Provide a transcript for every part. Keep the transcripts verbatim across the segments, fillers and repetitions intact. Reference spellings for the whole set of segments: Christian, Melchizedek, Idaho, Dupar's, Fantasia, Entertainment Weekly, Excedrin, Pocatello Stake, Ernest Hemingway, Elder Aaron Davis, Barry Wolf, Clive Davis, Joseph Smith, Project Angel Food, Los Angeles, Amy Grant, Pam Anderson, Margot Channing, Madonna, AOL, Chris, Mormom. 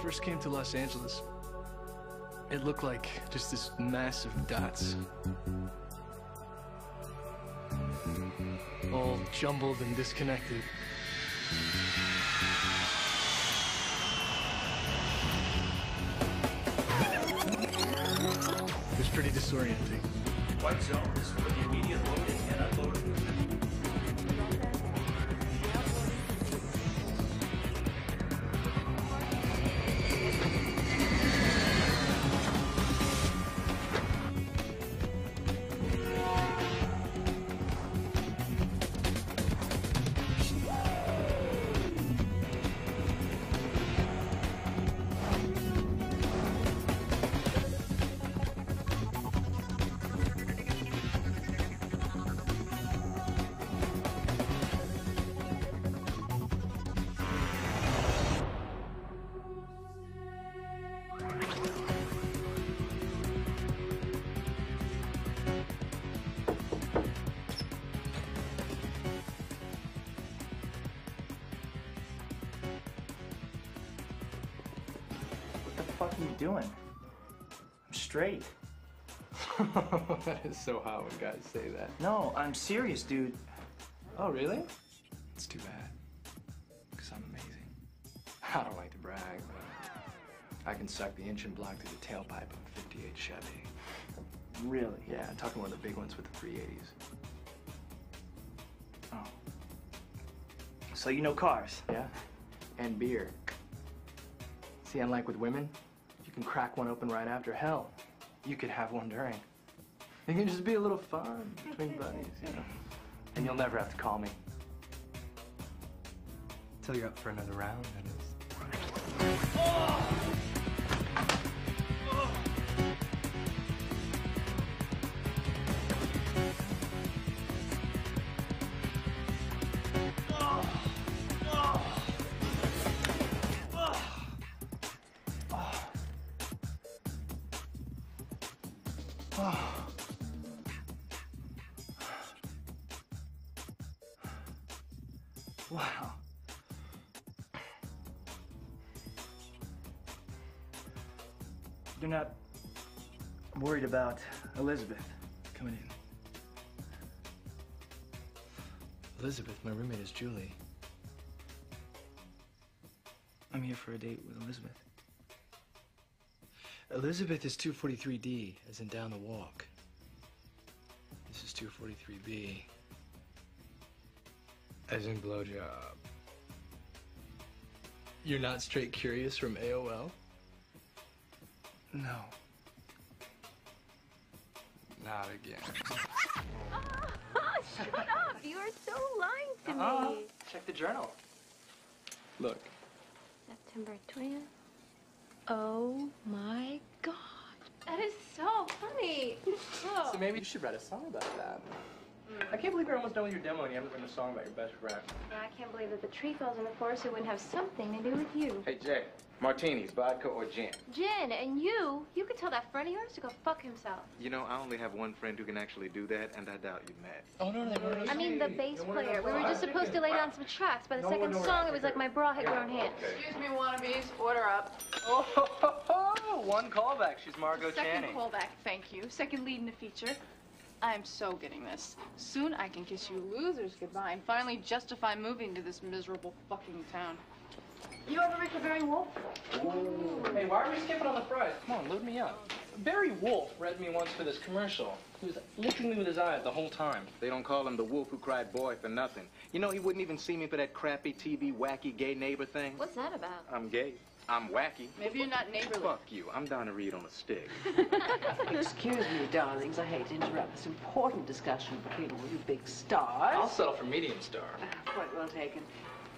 first came to Los Angeles, it looked like just this mass of dots, all jumbled and disconnected. It was pretty disorienting. White zone is for the immediate loading and unloading. What are you doing? I'm straight. That is so hot when guys say that. No, I'm serious, dude. Oh, really? It's too bad, because I'm amazing. I don't like to brag, but I can suck the engine block to the tailpipe of a fifty-eight Chevy. Really? Yeah, I'm talking one of the big ones with the three eighties. Oh. So you know cars? Yeah, and beer. See, unlike with women, you can crack one open right after. Hell, you could have one during. It can just be a little fun between buddies, you know. And you'll never have to call me. Till you're up for another round, that is. Oh! Oh! Wow. You're not worried about Elizabeth coming in? Elizabeth, my roommate, is Julie. I'm here for a date with Elizabeth. Elizabeth is two forty-three D, as in down the walk. This is two forty-three B. As in blowjob. You're not straight curious from A O L? No. Not again. Oh, oh, shut up! You are so lying to uh-uh. me. Check the journal. Look. September twentieth. Oh my God. That is so funny. So maybe you should write a song about that. I can't believe you're almost done with your demo and you haven't written a song about your best friend. Yeah, I can't believe that the tree falls in the forest it wouldn't have something to do with you. Hey, Jay, martinis, vodka or gin? Gin, and you, you could tell that friend of yours to go fuck himself. You know, I only have one friend who can actually do that, and I doubt you met. Oh, no, no, no, no. I mean, the bass player. We were just supposed to lay down some tracks. By the second song, it was like my bra had grown hands. Excuse me, wannabes, order up. Oh, ho, ho, ho. One callback. She's Margot Channing. Second callback, thank you. Second lead in a feature. I'm so getting this. Soon I can kiss you losers goodbye and finally justify moving to this miserable fucking town. You ever read the Barry Wolf? Ooh. Hey, why are we skipping on the fries? Come on, load me up. Barry Wolf read me once for this commercial. He was looking me with his eyes the whole time. They don't call him the wolf who cried boy for nothing. You know, he wouldn't even see me for that crappy T V wacky gay neighbor thing. What's that about? I'm gay. I'm wacky. Maybe you're not neighborly. Fuck you. I'm Donna Reed on a stick. Excuse me, darlings. I hate to interrupt this important discussion between all you big stars. I'll settle for medium star. Uh, quite well taken.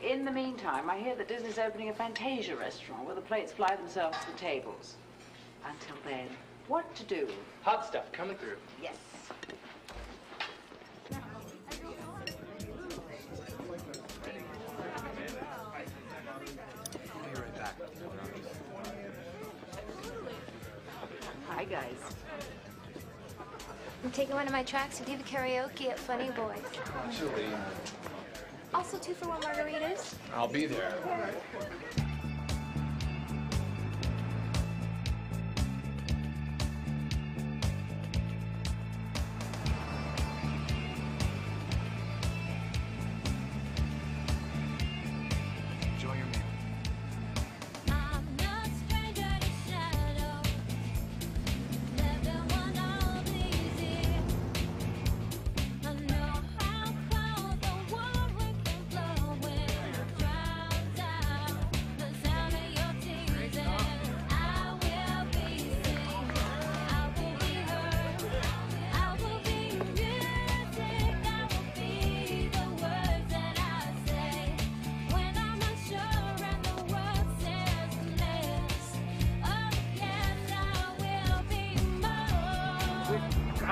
In the meantime, I hear that Disney's opening a Fantasia restaurant where the plates fly themselves to the tables. Until then, what to do? Hot stuff coming through. Yes. Hi, guys. I'm taking one of my tracks to do the karaoke at Funny Boys. Actually. Also two for one margaritas. I'll be there.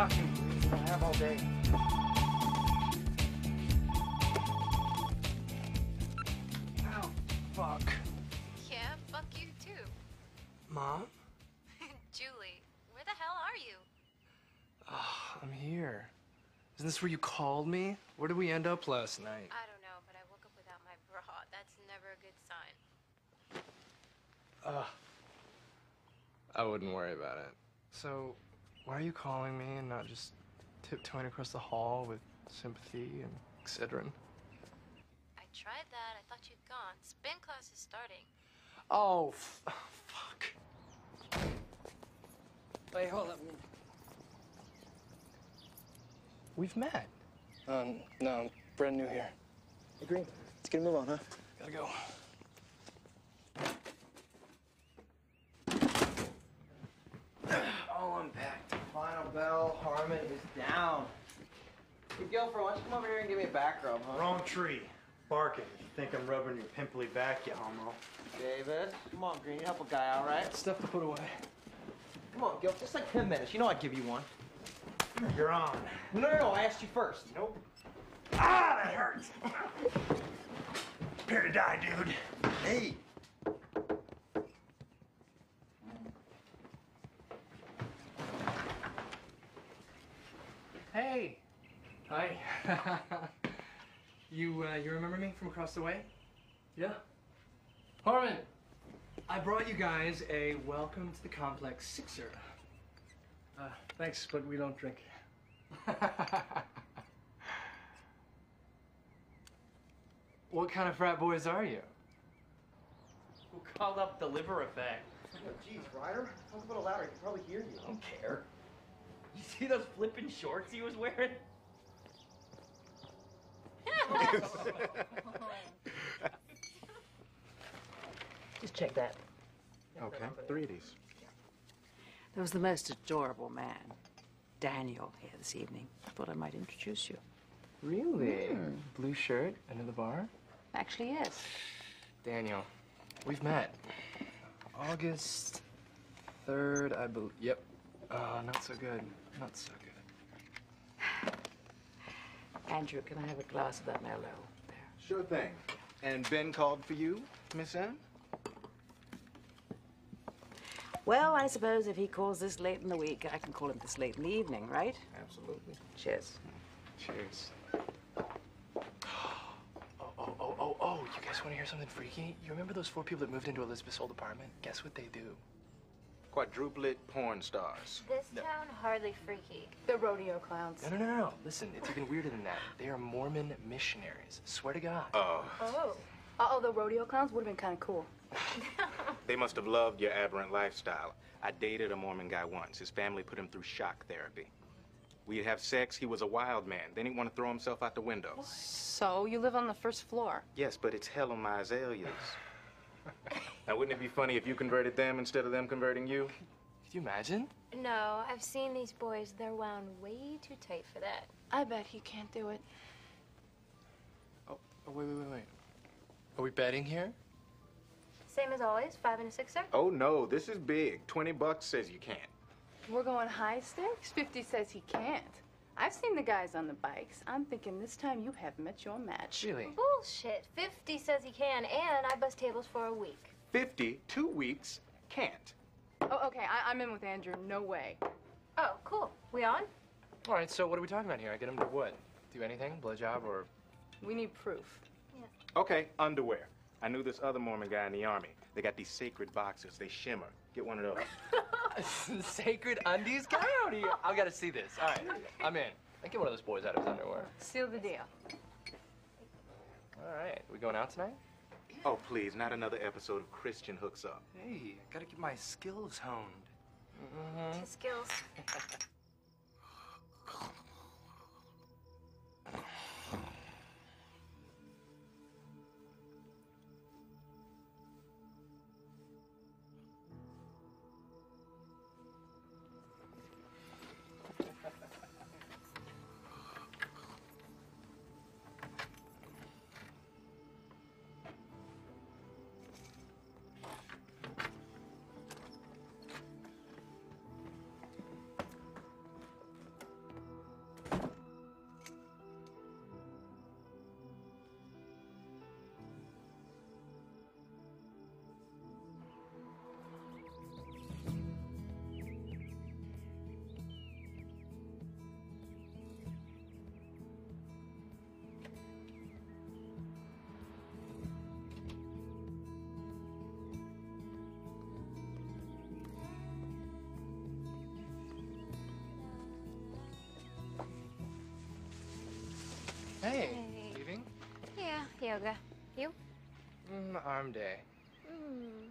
coffee I have all day. Oh, fuck. Yeah, fuck you too. Mom? Julie, where the hell are you? Oh, I'm here. Isn't this where you called me? Where did we end up last night? I don't know, but I woke up without my bra. That's never a good sign. Ugh. I wouldn't worry about it. So, why are you calling me and not just tiptoeing across the hall with sympathy and Excedrin? I tried that. I thought you'd gone. Spin class is starting. Oh, f oh fuck. Wait, hold up. We've met. Um, no, I'm brand new here. Hey, Green, let's get a move on, huh? Gotta go. All unpacked. Final bell, Harmon is down. Hey, Gilfer, why don't you come over here and give me a back rub, huh? Wrong tree. Barking. You think I'm rubbing your pimply back, you homo. David, come on, Green, you help a guy, all right? Stuff to put away. Come on, Gil, just like ten minutes. You know I'd give you one. You're on. No, no, no, I asked you first. Nope. Ah, that hurts. Prepare to die, dude. Hey. Hey. Hi. you, uh, you remember me from across the way? Yeah. Harmon. I brought you guys a Welcome to the Complex Sixer. Uh, thanks, but we don't drink. What kind of frat boys are you? Who called up the liver effect? Oh, geez, Ryder, talk a little louder. I can probably hear you. I don't care. You see those flippin' shorts he was wearing? Just check that. Okay, three of these. There was the most adorable man, Daniel, here this evening. I thought I might introduce you. Really? Mm. Blue shirt, under the bar? Actually, yes. Daniel, we've met. August third, I believe. Yep. Uh, not so good. Not so good. Andrew, can I have a glass of that Merlot there? Sure thing. And Ben called for you, Miss Anne? Well, I suppose if he calls this late in the week, I can call him this late in the evening, right? Absolutely. Cheers. Cheers. Oh, oh, oh, oh, oh, you guys want to hear something freaky? You remember those four people that moved into Elizabeth's old apartment? Guess what they do? Quadruplet porn stars. This no. town hardly freaky. The rodeo clowns. No, no, no, no. Listen, it's even weirder than that. They are Mormon missionaries. Swear to God. Oh. Oh. Uh-oh, the rodeo clowns would have been kind of cool. They must have loved your aberrant lifestyle. I dated a Mormon guy once. His family put him through shock therapy. We'd have sex. He was a wild man. Then he'd want to throw himself out the window. What? So you live on the first floor? Yes, but it's hell on my azaleas. Now, wouldn't it be funny if you converted them instead of them converting you? Could you imagine? No, I've seen these boys. They're wound way too tight for that. I bet he can't do it. Oh, oh wait, wait, wait, wait. Are we betting here? Same as always, five and a sixer. Oh, no, this is big. twenty bucks says you can't. We're going high stakes? fifty says he can't. I've seen the guys on the bikes. I'm thinking this time you have met your match. Really? Bullshit. fifty says he can, and I bust tables for a week. fifty, two weeks, can't. Oh, okay, I I'm in with Andrew. No way. Oh, cool. We on? All right, so what are we talking about here? I get him to what? Do anything? Blowjob or? We need proof. Yeah. Okay, underwear. I knew this other Mormon guy in the army. They got these sacred boxers. They shimmer. Get one of those. Sacred undies? Get out of here. I gotta see this. All right, I'm in. I get one of those boys out of his underwear. Seal the deal. All right, we going out tonight? Oh, please, not another episode of Christian Hooks Up. Hey, I gotta get my skills honed. Mm-hmm. Skills. Hey, hey. Leaving? Yeah, yoga. You? Mm, arm day. Mm.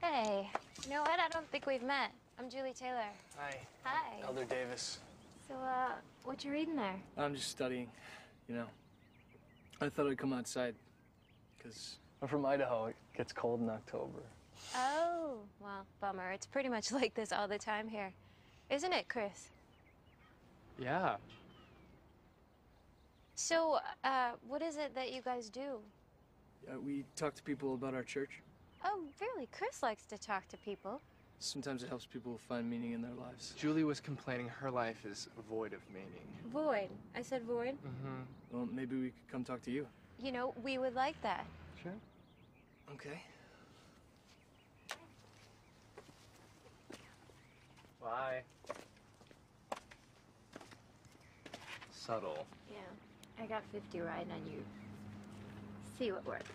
Hey, you know what? I don't think we've met. I'm Julie Taylor. Hi. Hi. Elder Davis. So, uh, what you reading there? I'm just studying, you know. I thought I'd come outside, because... I'm from Idaho. It gets cold in October. Oh, well, bummer. It's pretty much like this all the time here. Isn't it, Chris? Yeah. So, uh, what is it that you guys do? Uh, we talk to people about our church. Oh, really? Chris likes to talk to people. Sometimes it helps people find meaning in their lives. Julie was complaining her life is void of meaning. Void? I said void? Mm-hmm. Well, maybe we could come talk to you. You know, we would like that. Sure. Okay. Bye. Subtle. Yeah. I got fifty riding on you. See what works.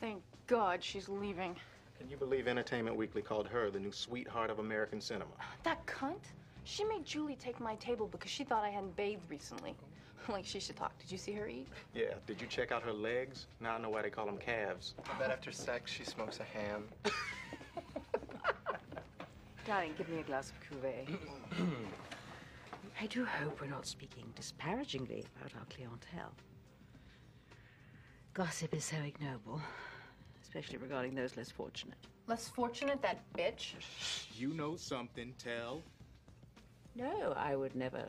Thank God she's leaving. Can you believe Entertainment Weekly called her the new sweetheart of American cinema? That cunt? She made Julie take my table because she thought I hadn't bathed recently. Like she should talk. Did you see her eat? Yeah. Did you check out her legs? Now I know why they call them calves. I bet after sex she smokes a ham. Darling, give me a glass of cuvée. I do hope we're not speaking disparagingly about our clientele. Gossip is so ignoble, especially regarding those less fortunate. Less fortunate, that bitch? You know something, tell. No, I would never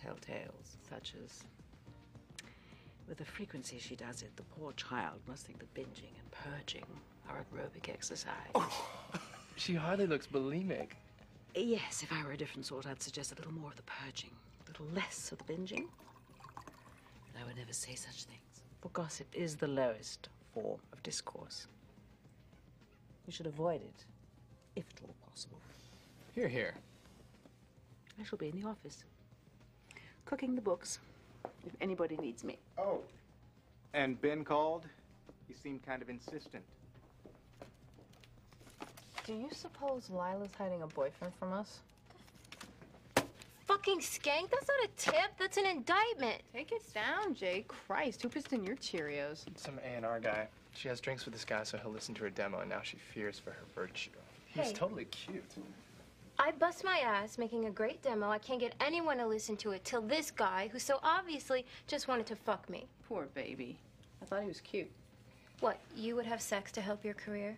tell tales such as... With the frequency she does it, the poor child must think that binging and purging are aerobic exercise. Oh. She hardly looks bulimic. Yes, if I were a different sort, I'd suggest a little more of the purging, a little less of the binging. But I would never say such things. For gossip is the lowest form of discourse. We should avoid it, if at all possible. Here, here. I shall be in the office, cooking the books, if anybody needs me. Oh, and Ben called. He seemed kind of insistent. Do you suppose Lila's hiding a boyfriend from us? Fucking skank, that's not a tip, that's an indictment. Take it down, Jay. Christ, who pissed in your Cheerios? Some A and R guy. She has drinks with this guy, so he'll listen to her demo, and now she fears for her virtue. Hey. He's totally cute. I bust my ass making a great demo. I can't get anyone to listen to it till this guy, who so obviously just wanted to fuck me. Poor baby. I thought he was cute. What, you would have sex to help your career?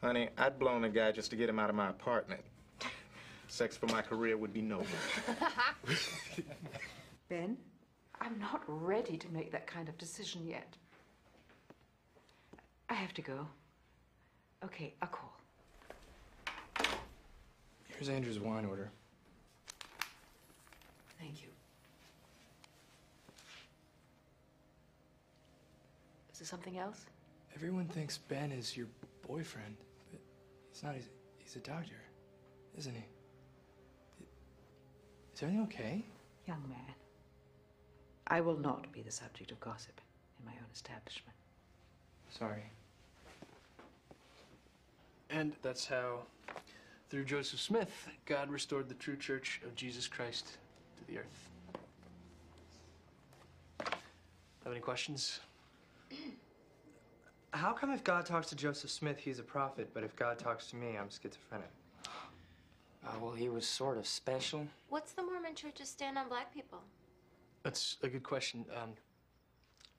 Honey, I'd blown a guy just to get him out of my apartment. Sex for my career would be noble. Ben, I'm not ready to make that kind of decision yet. I have to go. Okay, I'll call. Here's Andrew's wine order. Thank you. Is there something else? Everyone thinks Ben is your boyfriend, but he's not. He's, he's a doctor, isn't he? Is everything okay? Young man, I will not be the subject of gossip in my own establishment. Sorry. And that's how, through Joseph Smith, God restored the true church of Jesus Christ to the earth. Have any questions? How come if God talks to Joseph Smith, he's a prophet, but if God talks to me, I'm schizophrenic? Uh, well, he was sort of special. What's the Mormon church's stand on black people? That's a good question. Um,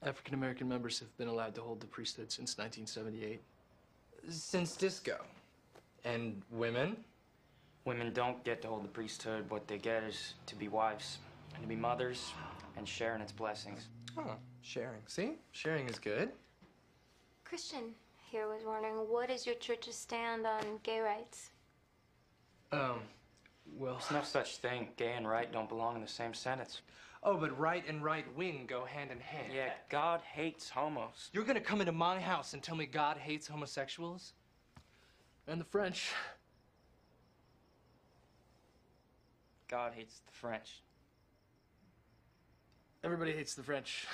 African-American members have been allowed to hold the priesthood since nineteen seventy-eight. Since disco. And women? Women don't get to hold the priesthood. What they get is to be wives and to be mothers and share in its blessings. Oh, sharing. See? Sharing is good. Christian here was wondering, what is your church's stand on gay rights? Um, well... There's no such thing. Gay and right don't belong in the same sentence. Oh, but right and right wing go hand in hand. Yeah, God hates homos. You're gonna come into my house and tell me God hates homosexuals? And the French. God hates the French. Everybody hates the French.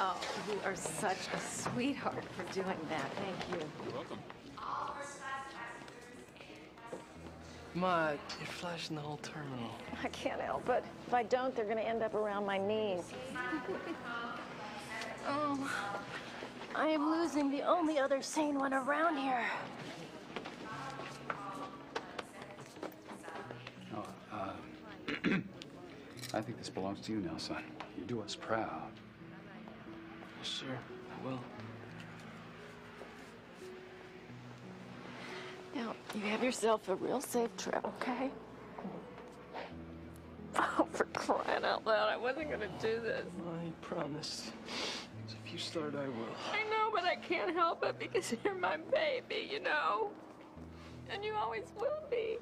Oh, you are such a sweetheart for doing that. Thank you. You're welcome. Ma, you're flashing the whole terminal. I can't help it. If I don't, they're going to end up around my knees. Oh, I am losing the only other sane one around here. Oh, uh, I think this belongs to you now, son. You do us proud. Sure, I will. Now, you have yourself a real safe trip, okay? Oh, for crying out loud, I wasn't gonna do this. I promised. So if you start, I will. I know, but I can't help it because you're my baby, you know? And you always will be.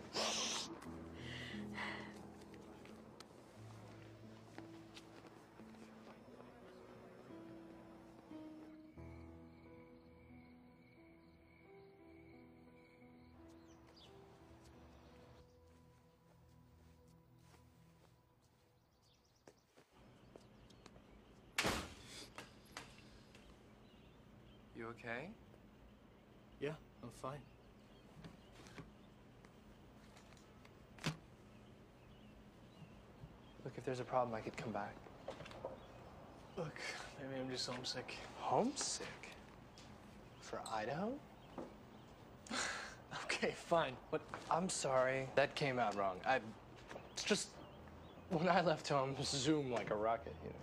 You okay? Yeah, I'm fine. Look, if there's a problem, I could come back. Look, maybe I'm just homesick. Homesick? For Idaho? Okay, fine. But I'm sorry. That came out wrong. I... It's just... When I left home, Zoom like a rocket, you know?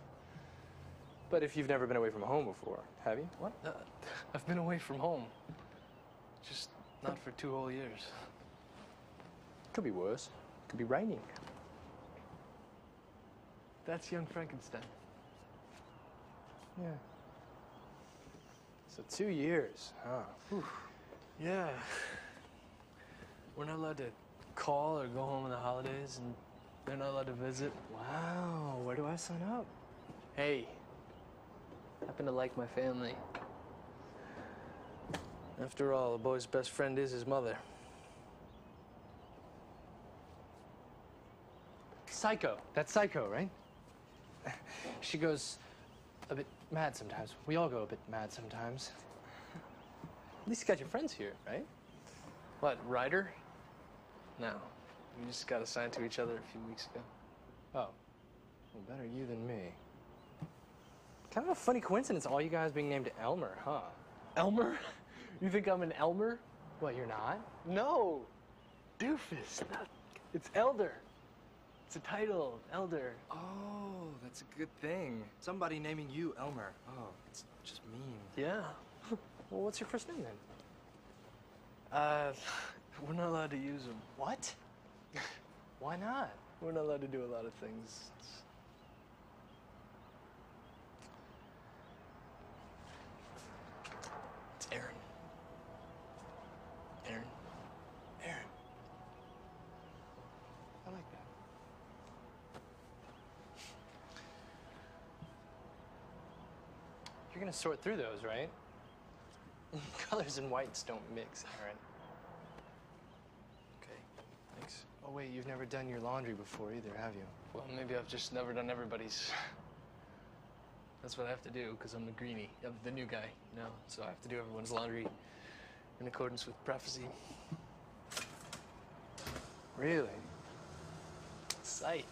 But if you've never been away from home before, have you? What? Uh, I've been away from home. Just not for two whole years. Could be worse. Could be raining. That's young Frankenstein. Yeah. So two years, huh? Whew. Yeah. We're not allowed to call or go home on the holidays, and they're not allowed to visit. Wow. Where do I sign up? Hey. Happen to like my family. After all, a boy's best friend is his mother. Psycho. That's Psycho, right? She goes a bit mad sometimes. We all go a bit mad sometimes. At least you got your friends here, right? What, Ryder? No. We just got assigned to each other a few weeks ago. Oh. Well, better you than me. Kind of a funny coincidence, all you guys being named Elmer, huh? Elmer? You think I'm an Elmer? What, you're not? No. Doofus. It's Elder. It's a title, Elder. Oh, that's a good thing. Somebody naming you Elmer. Oh, it's just mean. Yeah. Well, what's your first name, then? Uh, we're not allowed to use them. What? Why not? We're not allowed to do a lot of things. It's Aaron. Aaron. Aaron. I like that. You're gonna sort through those, right? Colors and whites don't mix, Aaron. Okay, thanks. Oh wait, you've never done your laundry before either, have you? Well, maybe I've just never done everybody's. That's what I have to do, because I'm the greenie, I'm the new guy, you know? So I have to do everyone's laundry in accordance with prophecy. Really? Psych.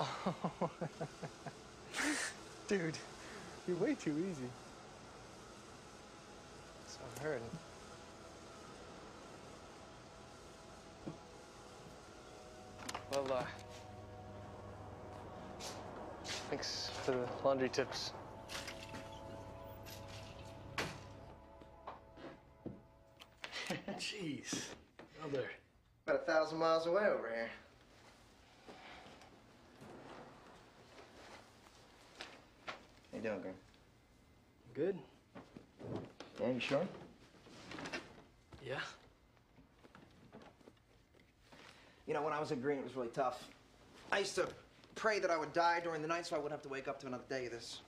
Oh. Dude, you're way too easy. So I've heard. Well, uh... thanks for the laundry tips. Jeez. Elder. About a thousand miles away over here. How you doing, girl? Good. Yeah, you sure? Yeah. You know, when I was in Green, it was really tough. I used to pray that I would die during the night so I wouldn't have to wake up to another day of this.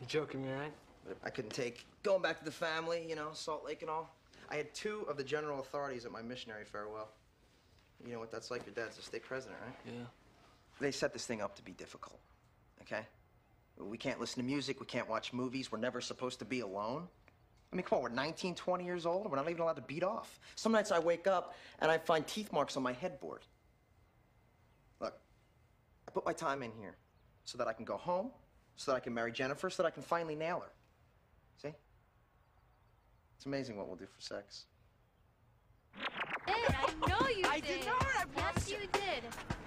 You're joking me, right? But I couldn't take going back to the family, you know, Salt Lake and all. I had two of the general authorities at my missionary farewell. You know what that's like? Your dad's a state president, right? Yeah. They set this thing up to be difficult, okay? We can't listen to music. We can't watch movies. We're never supposed to be alone. I mean, come on, we're nineteen, twenty years old. And we're not even allowed to beat off. Some nights I wake up and I find teeth marks on my headboard. Look, I put my time in here so that I can go home, so that I can marry Jennifer, so that I can finally nail her. See? It's amazing what we'll do for sex. Ed, I know you I did. I did not. I promise. Yes, you did.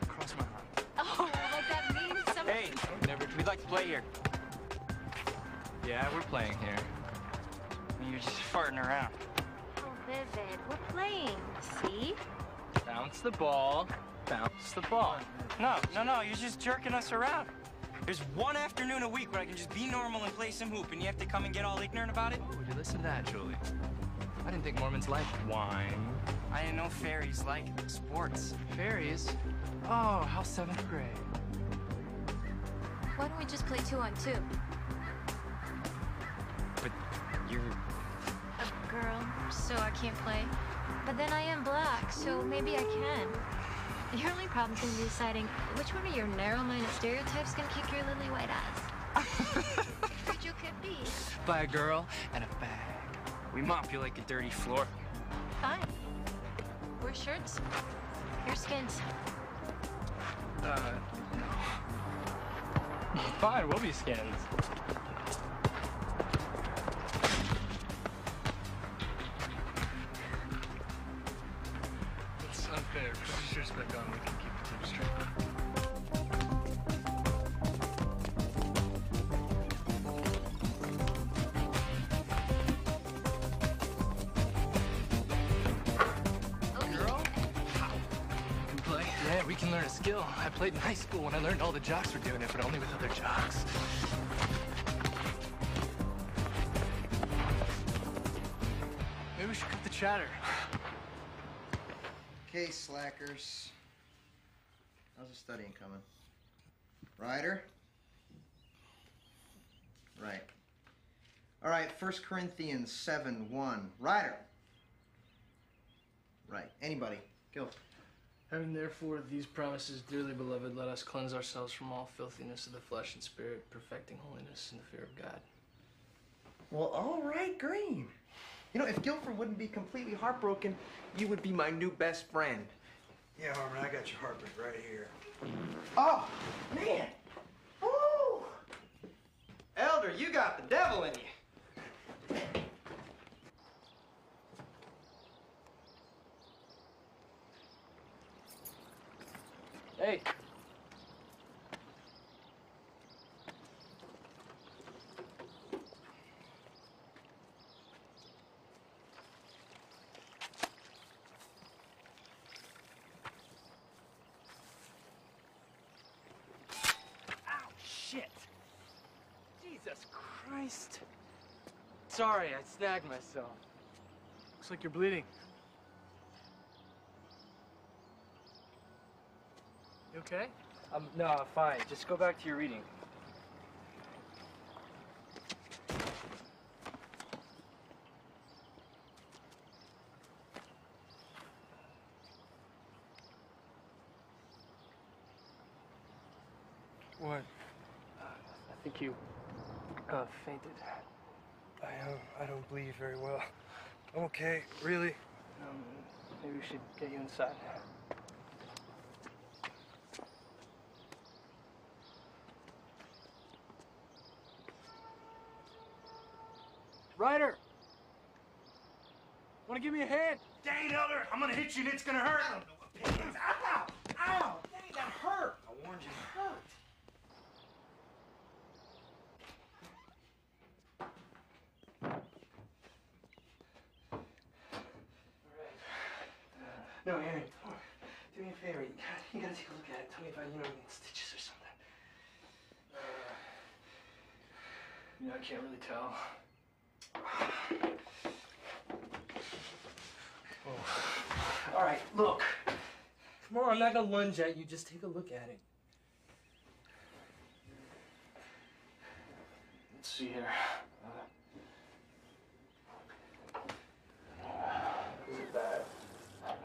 Cross my heart. Oh, like that means something. Hey, never. We'd like to play here. Yeah, we're playing here. You're just farting around. Oh, Vivid, we're playing. See? Bounce the ball. Bounce the ball. No, no, no. You're just jerking us around. There's one afternoon a week where I can just be normal and play some hoop, and you have to come and get all ignorant about it? Oh, would you listen to that, Julie? I didn't think Mormons liked wine. I didn't know fairies liked sports. Fairies? Oh, how seventh grade. Why don't we just play two on two? But you're... a girl, so I can't play. But then I am black, so maybe I can. Your only problem's gonna be deciding which one of your narrow-minded stereotypes gonna kick your lily white ass. Which you could be. By a girl and a bag. We mop you like a dirty floor. Fine. Wear shirts. Your skins. Uh, no. Fine, we'll be skins. It's unfair. Sure, back on. We can keep the team straight. Okay. Girl, how? You can play. Yeah, we can learn a skill. I played in high school when I learned all the jocks were doing it, but only with other jocks. Maybe we should cut the chatter. Okay, slackers. How's the studying coming? Ryder? Right. All right, First Corinthians seven, one. Ryder! Right. Anybody? Go. Having therefore these promises, dearly beloved, let us cleanse ourselves from all filthiness of the flesh and spirit, perfecting holiness in the fear of God. Well, all right, Green. You know, if Guilford wouldn't be completely heartbroken, you would be my new best friend. Yeah, Harmon, I got your heartbreak right here. Oh, man! Woo! Elder, you got the devil in you. Hey. Sorry, I snagged myself. Looks like you're bleeding. You okay? Um, no, I'm fine. Just go back to your reading. What? Uh, I think you uh, fainted. I don't, I don't bleed very well. I'm okay, really. Um, maybe we should get you inside. Ryder! Wanna give me a hand? Dang it, Elder! I'm gonna hit you and it's gonna hurt! I don't know what pain is. Ow! Ow! Dang, that hurt! I warned you. It hurt! No, Aaron, come on. Do me a favor. You gotta, you gotta take a look at it. Tell me if I, you know, I need stitches or something. Uh, you know, I can't really tell. Oh. All right, look. Come on, I'm not gonna lunge at you. Just take a look at it. Let's see here. Uh, is it bad?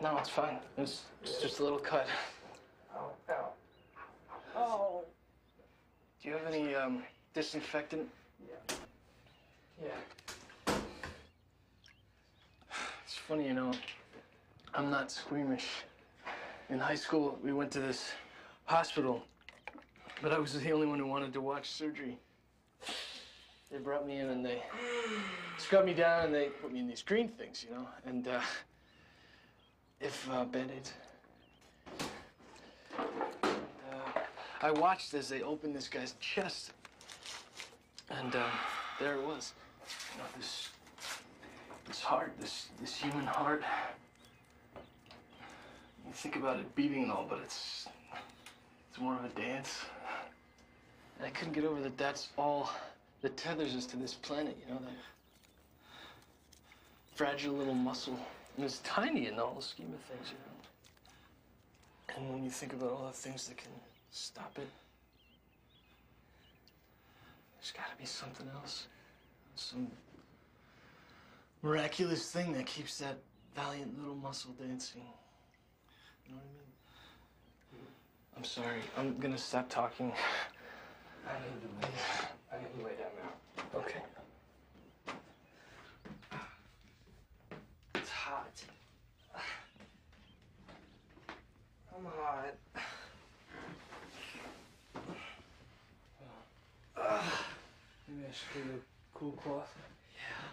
No, it's fine. It's, it's just a little cut. Oh, ow. Oh. Do you have any um, disinfectant? Yeah. Yeah. It's funny, you know, I'm not squeamish. In high school, we went to this hospital, but I was the only one who wanted to watch surgery. They brought me in and they scrubbed me down and they put me in these green things, you know, and uh, if uh, Band-Aids. Uh, I watched as they opened this guy's chest, and uh, there it was. You know, this, this heart, this, this human heart. You think about it beating and all, but it's, it's more of a dance. And I couldn't get over that that's all that tethers us to this planet, you know, that fragile little muscle. And it's tiny in the whole scheme of things, you know. And when you think about all the things that can stop it, there's got to be something else. Some miraculous thing that keeps that valiant little muscle dancing. You know what I mean? I'm sorry. I'm going to stop talking. I need to lay down. I need to lay down now. Okay. It's hot. I'm hot. Uh, Maybe I should get a cool cloth. Yeah.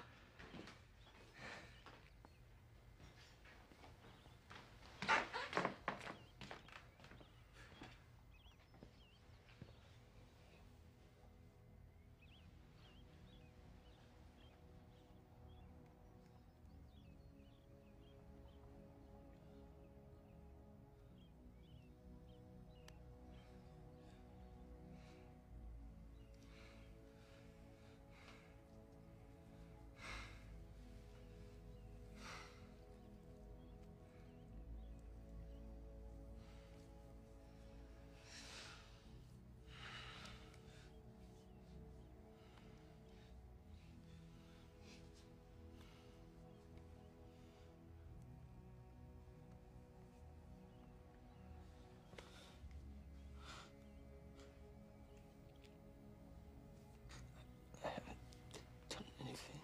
Anything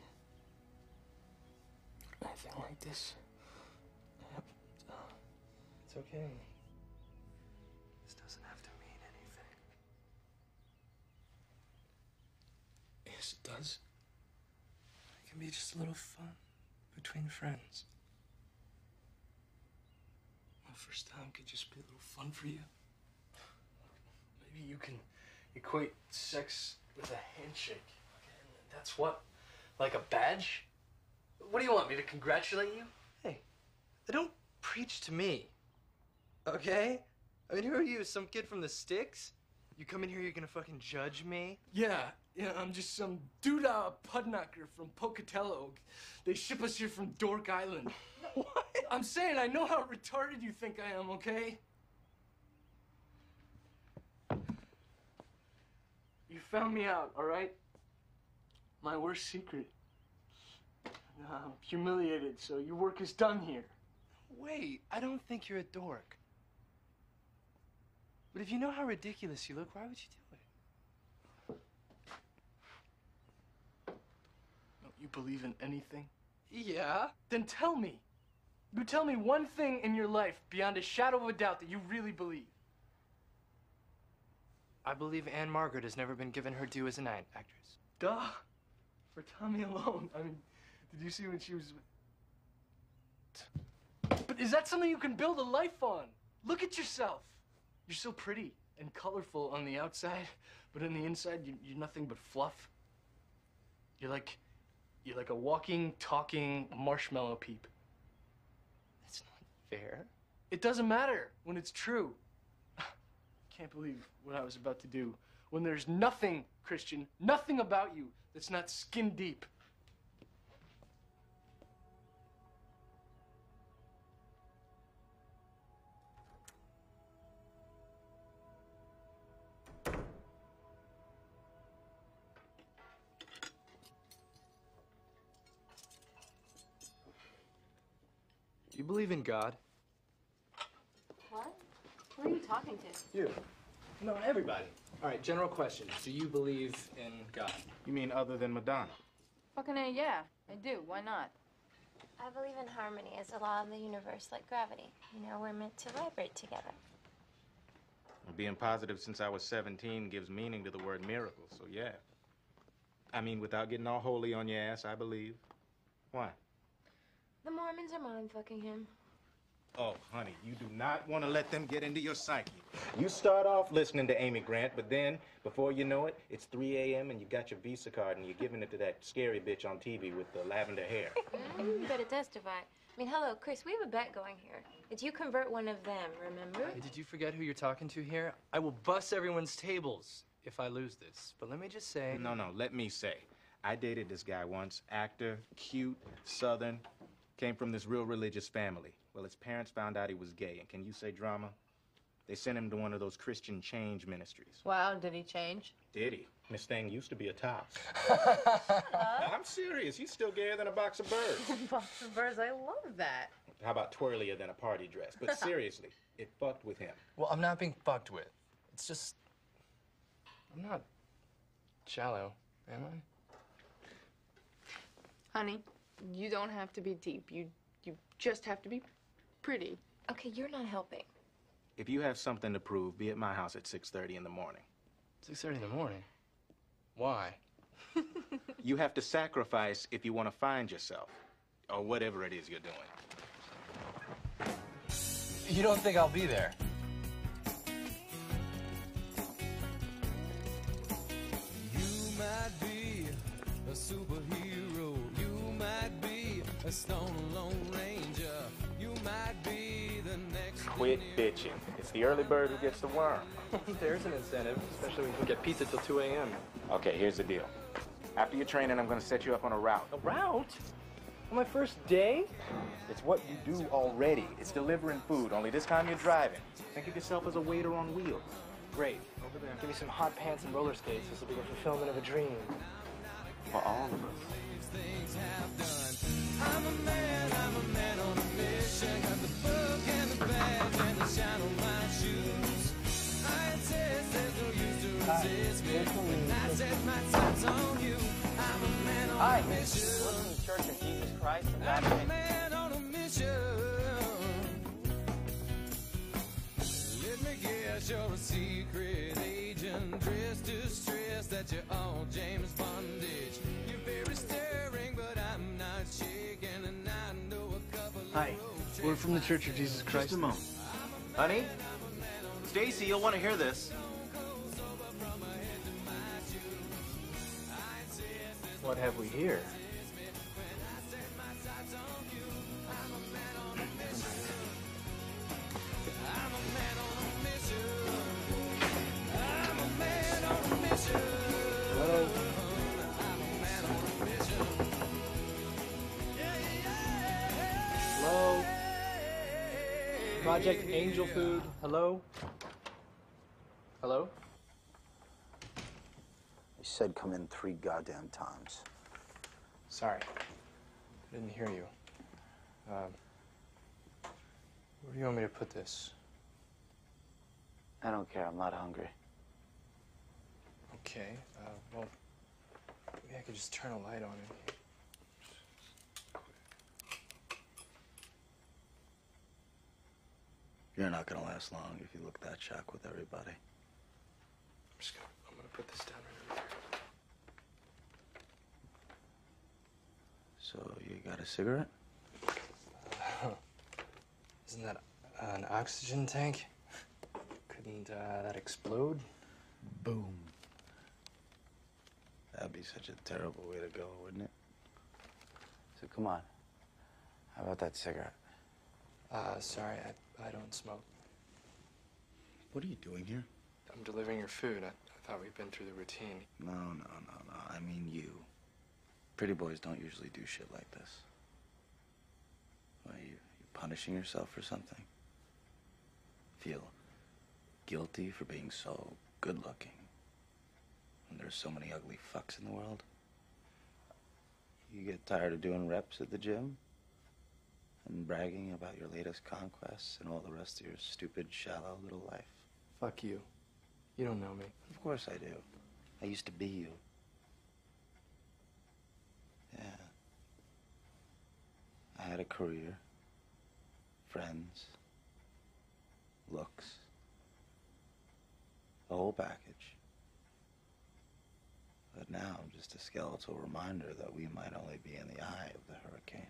like this. It's okay. This doesn't have to mean anything. Yes, it does. It can be just a little fun between friends. My first time could just be a little fun for you. Maybe you can equate sex with a handshake. Okay? That's what? Like a badge? What do you want, me to congratulate you? Hey, they don't preach to me, okay? I mean, who are you, some kid from the sticks? You come in here, you're gonna fucking judge me? Yeah, yeah, I'm just some doodah pudnocker from Pocatello. They ship us here from Dork Island. What? I'm saying, I know how retarded you think I am, okay? You found me out, all right? My worst secret. No, I'm humiliated, so your work is done here. Wait, I don't think you're a dork. But if you know how ridiculous you look, why would you do it? Don't you believe in anything? Yeah. Then tell me. You tell me one thing in your life beyond a shadow of a doubt that you really believe. I believe Anne Margaret has never been given her due as an actress. Duh. For Tommy alone, I mean... Did you see when she was... But is that something you can build a life on? Look at yourself. You're so pretty and colorful on the outside, but on the inside, you, you're nothing but fluff. You're like, you're like a walking, talking marshmallow peep. That's not fair. It doesn't matter when it's true. I can't believe what I was about to do. When there's nothing, Christian, nothing about you that's not skin deep. You believe in God? What? Who are you talking to? You. No, everybody. All right, general question. Do you believe in God? You mean other than Madonna? Fucking A, yeah, I do. Why not? I believe in harmony as a law of the universe, like gravity. You know, we're meant to vibrate together. Well, being positive since I was seventeen gives meaning to the word miracle, so yeah. I mean, without getting all holy on your ass, I believe. Why? The Mormons are mind-fucking him. Oh, honey, you do not want to let them get into your psyche. You start off listening to Amy Grant, but then, before you know it, it's three A M and you got your Visa card and you're giving it to that scary bitch on T V with the lavender hair. You better testify. I mean, hello, Chris, we have a bet going here. It's you convert one of them, remember? Hey, did you forget who you're talking to here? I will bust everyone's tables if I lose this. But let me just say... No, no, let me say. I dated this guy once, actor, cute, Southern, came from this real religious family. Well, his parents found out he was gay, and can you say drama? They sent him to one of those Christian change ministries. Wow, did he change? Did he? Miss Thing used to be a top. I'm serious. He's still gayer than a box of birds. Box of birds, I love that. How about twirlier than a party dress? But seriously, it fucked with him. Well, I'm not being fucked with. It's just... I'm not shallow, am I? Honey, you don't have to be deep. You, you just have to be pretty. Okay, you're not helping. If you have something to prove, be at my house at six thirty in the morning. six thirty in the morning? Why? You have to sacrifice if you want to find yourself, or whatever it is you're doing. You don't think I'll be there? You might be a superhero. You might be a stone lone ranger. You might be... Quit bitching. It's the early bird who gets the worm. There's an incentive, especially when you can get pizza till two A M Okay, here's the deal. After your training, I'm going to set you up on a route. A route? On my first day? It's what you do already. It's delivering food, only this time you're driving. Think of yourself as a waiter on wheels. Great. Over there. Give me some hot pants and roller skates. This will be the fulfillment of a dream. For all of us. I'm a man, I'm a man on a mission. Got the book and the badge and the shine on my shoes. I insist there's no use to resist me. When I set my sights on you, I'm a man on I a mission. Listen to the Church of Jesus Christ and I'm a man on a mission. Let me guess, you're a secret agent, dressed to stress that you're all James Bondage. You're very staring, but I'm not shaking, and I know a couple of... Hi, we're from the Church of Jesus Christ. Just a moment. Honey? Stacy, you'll want to hear this. What have we here? Hello? Project Angel Food. Hello? Hello? I said come in three goddamn times. Sorry. I didn't hear you. Um, where do you want me to put this? I don't care. I'm not hungry. Okay, uh, well, maybe I could just turn a light on it. You're not gonna last long if you look that shock with everybody. I'm just gonna, I'm gonna put this down right over here. So, you got a cigarette? Uh, isn't that an oxygen tank? Couldn't uh, that explode? Boom. That'd be such a terrible way to go, wouldn't it? So come on. How about that cigarette? Uh, sorry, I, I don't smoke. What are you doing here? I'm delivering your food. I, I thought we'd been through the routine. No, no, no, no. I mean you. Pretty boys don't usually do shit like this. Why, you, you punishing yourself for something? Feel guilty for being so good-looking. And there's so many ugly fucks in the world. You get tired of doing reps at the gym? And bragging about your latest conquests and all the rest of your stupid, shallow little life? Fuck you. You don't know me. Of course I do. I used to be you. Yeah. I had a career, friends, looks, the whole package. But now I'm just a skeletal reminder that we might only be in the eye of the hurricane.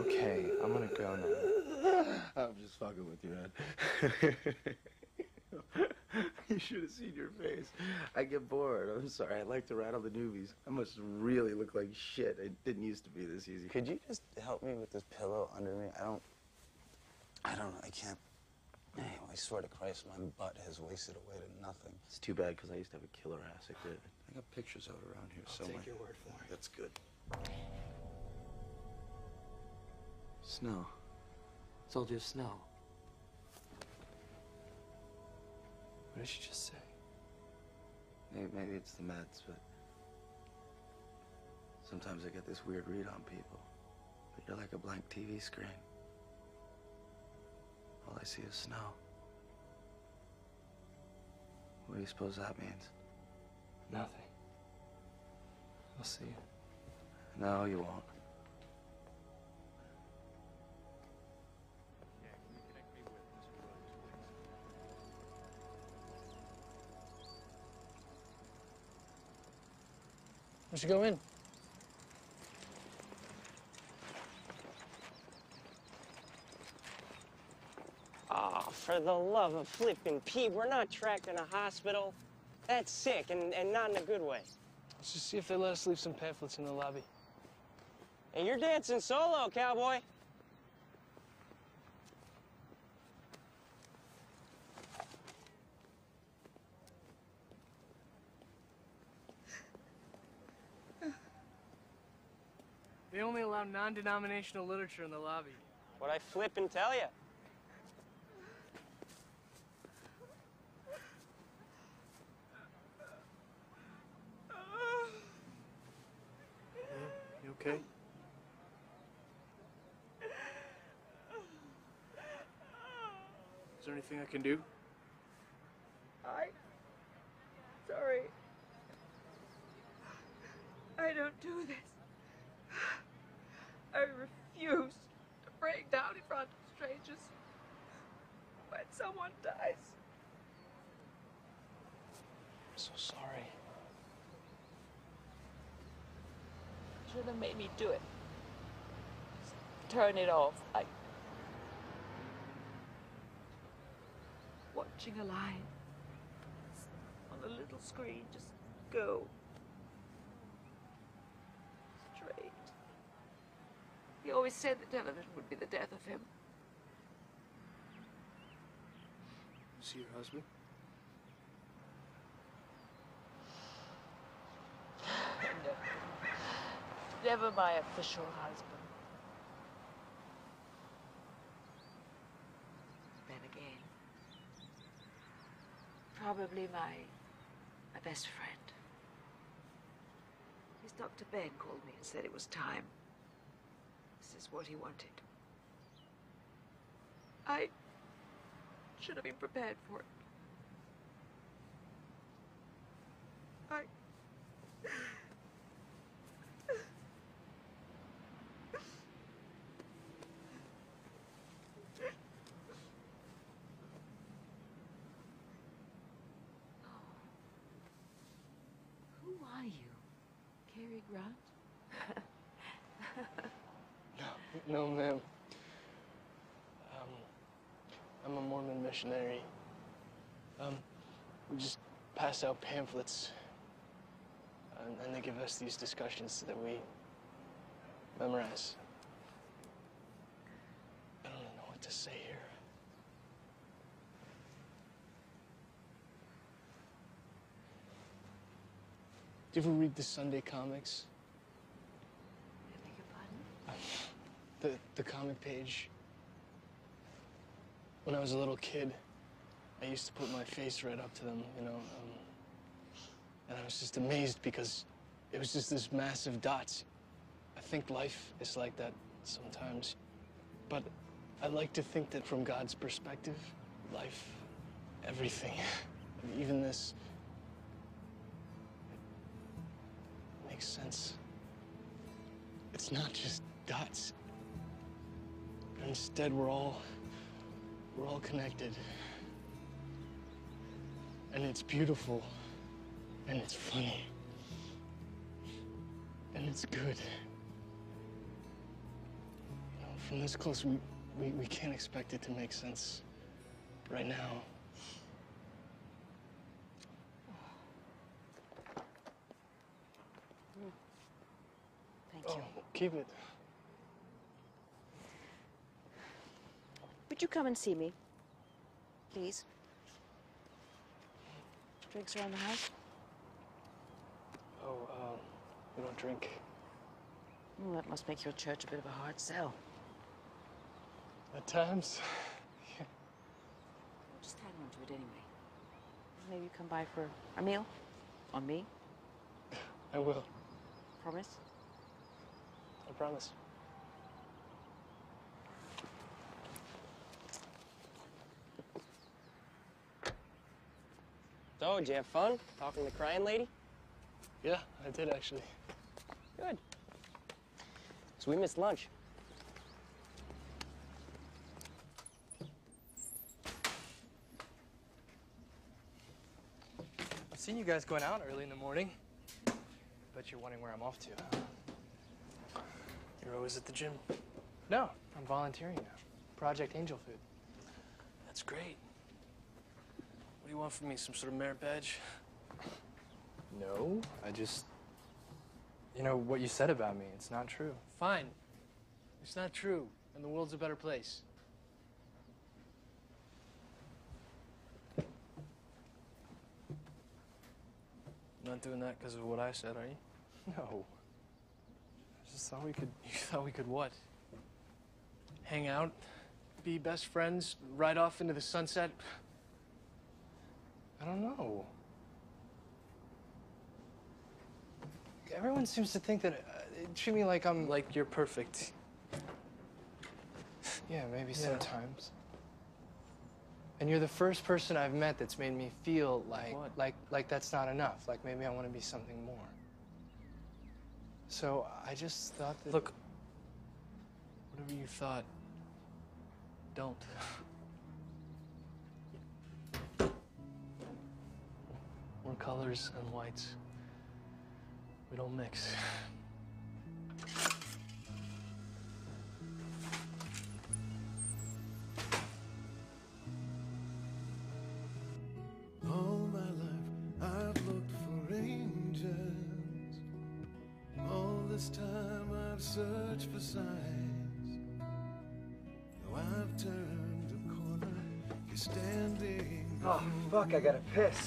Okay, I'm gonna go now. I'm just fucking with you, Ed. You should have seen your face. I get bored. I'm sorry. I like to rattle the newbies. I must really look like shit. It didn't used to be this easy. Could you just help me with this pillow under me? I don't... I don't know. I can't... I swear to Christ, my butt has wasted away to nothing. It's too bad, because I used to have a killer ass. I did. I got pictures out around here somewhere. I'll take your word for it. That's good. Snow. It's all just snow. What did she just say? Maybe, maybe it's the meds, but... sometimes I get this weird read on people. But you're like a blank T V screen. All I see is snow. What do you suppose that means? Nothing. I'll see you. No, you won't. We should go in. Ah, oh, for the love of flipping Pete, we're not tracked in a hospital. That's sick, and, and not in a good way. Let's just see if they let us leave some pamphlets in the lobby. And you're dancing solo, cowboy. They only allow non-denominational literature in the lobby. What'd I flip and tell you? Yeah, you okay? Is there anything I can do? I... Sorry. I don't do this. I refuse to break down in front of strangers when someone dies. I'm so sorry. You should have made me do it. Just turn it off. I... Watching a line on a little screen just go. He always said that television would be the death of him. You see your husband? No. Never my official husband. Then again, probably my, my best friend. His Doctor Ben called me and said it was time. This is what he wanted. I should have been prepared for it. I... Oh. Who are you? Cary Grant? No, ma'am. Um, I'm a Mormon missionary. Um, we just pass out pamphlets, and, and they give us these discussions that we memorize. I don't know what to say here. Do you ever read the Sunday comics? I beg your pardon? Um, The, the comic page. When I was a little kid, I used to put my face right up to them, you know, um, and I was just amazed because it was just this massive dots. I think life is like that sometimes, but I like to think that from God's perspective, life, everything, even this, it makes sense. It's not just dots. Instead, we're all, we're all connected. And it's beautiful, and it's funny, and it's good. You know, from this close, we, we, we can't expect it to make sense right now. Thank you. Oh, keep it. Would you come and see me, please? Drinks around the house? Oh, uh, we don't drink. Well, that must make your church a bit of a hard sell. At times, yeah. Just hang on to it anyway. Maybe you come by for a meal? On me? I will. Promise? I promise. So, did you have fun talking to the crying lady? Yeah, I did actually. Good. So we missed lunch. I've seen you guys going out early in the morning. Bet you're wondering where I'm off to, huh? You're always at the gym? No, I'm volunteering now. Project Angel Food. That's great. What do you want from me, some sort of merit badge? No, I just... You know, what you said about me, it's not true. Fine. It's not true, and the world's a better place. You're not doing that because of what I said, are you? No. I just thought we could... You thought we could what? Hang out, be best friends, ride off into the sunset? I don't know. Everyone seems to think that, uh, they treat me like I'm... Like you're perfect. Yeah, maybe yeah. Sometimes. And you're the first person I've met that's made me feel like... What? Like, like that's not enough. Like maybe I want to be something more. So I just thought that... Look, whatever you thought, don't. We're colors and whites. We don't mix. All my life I've looked for angels. All this time I've searched for signs. Now I've turned a corner. You're standing. Oh, fuck, I gotta piss.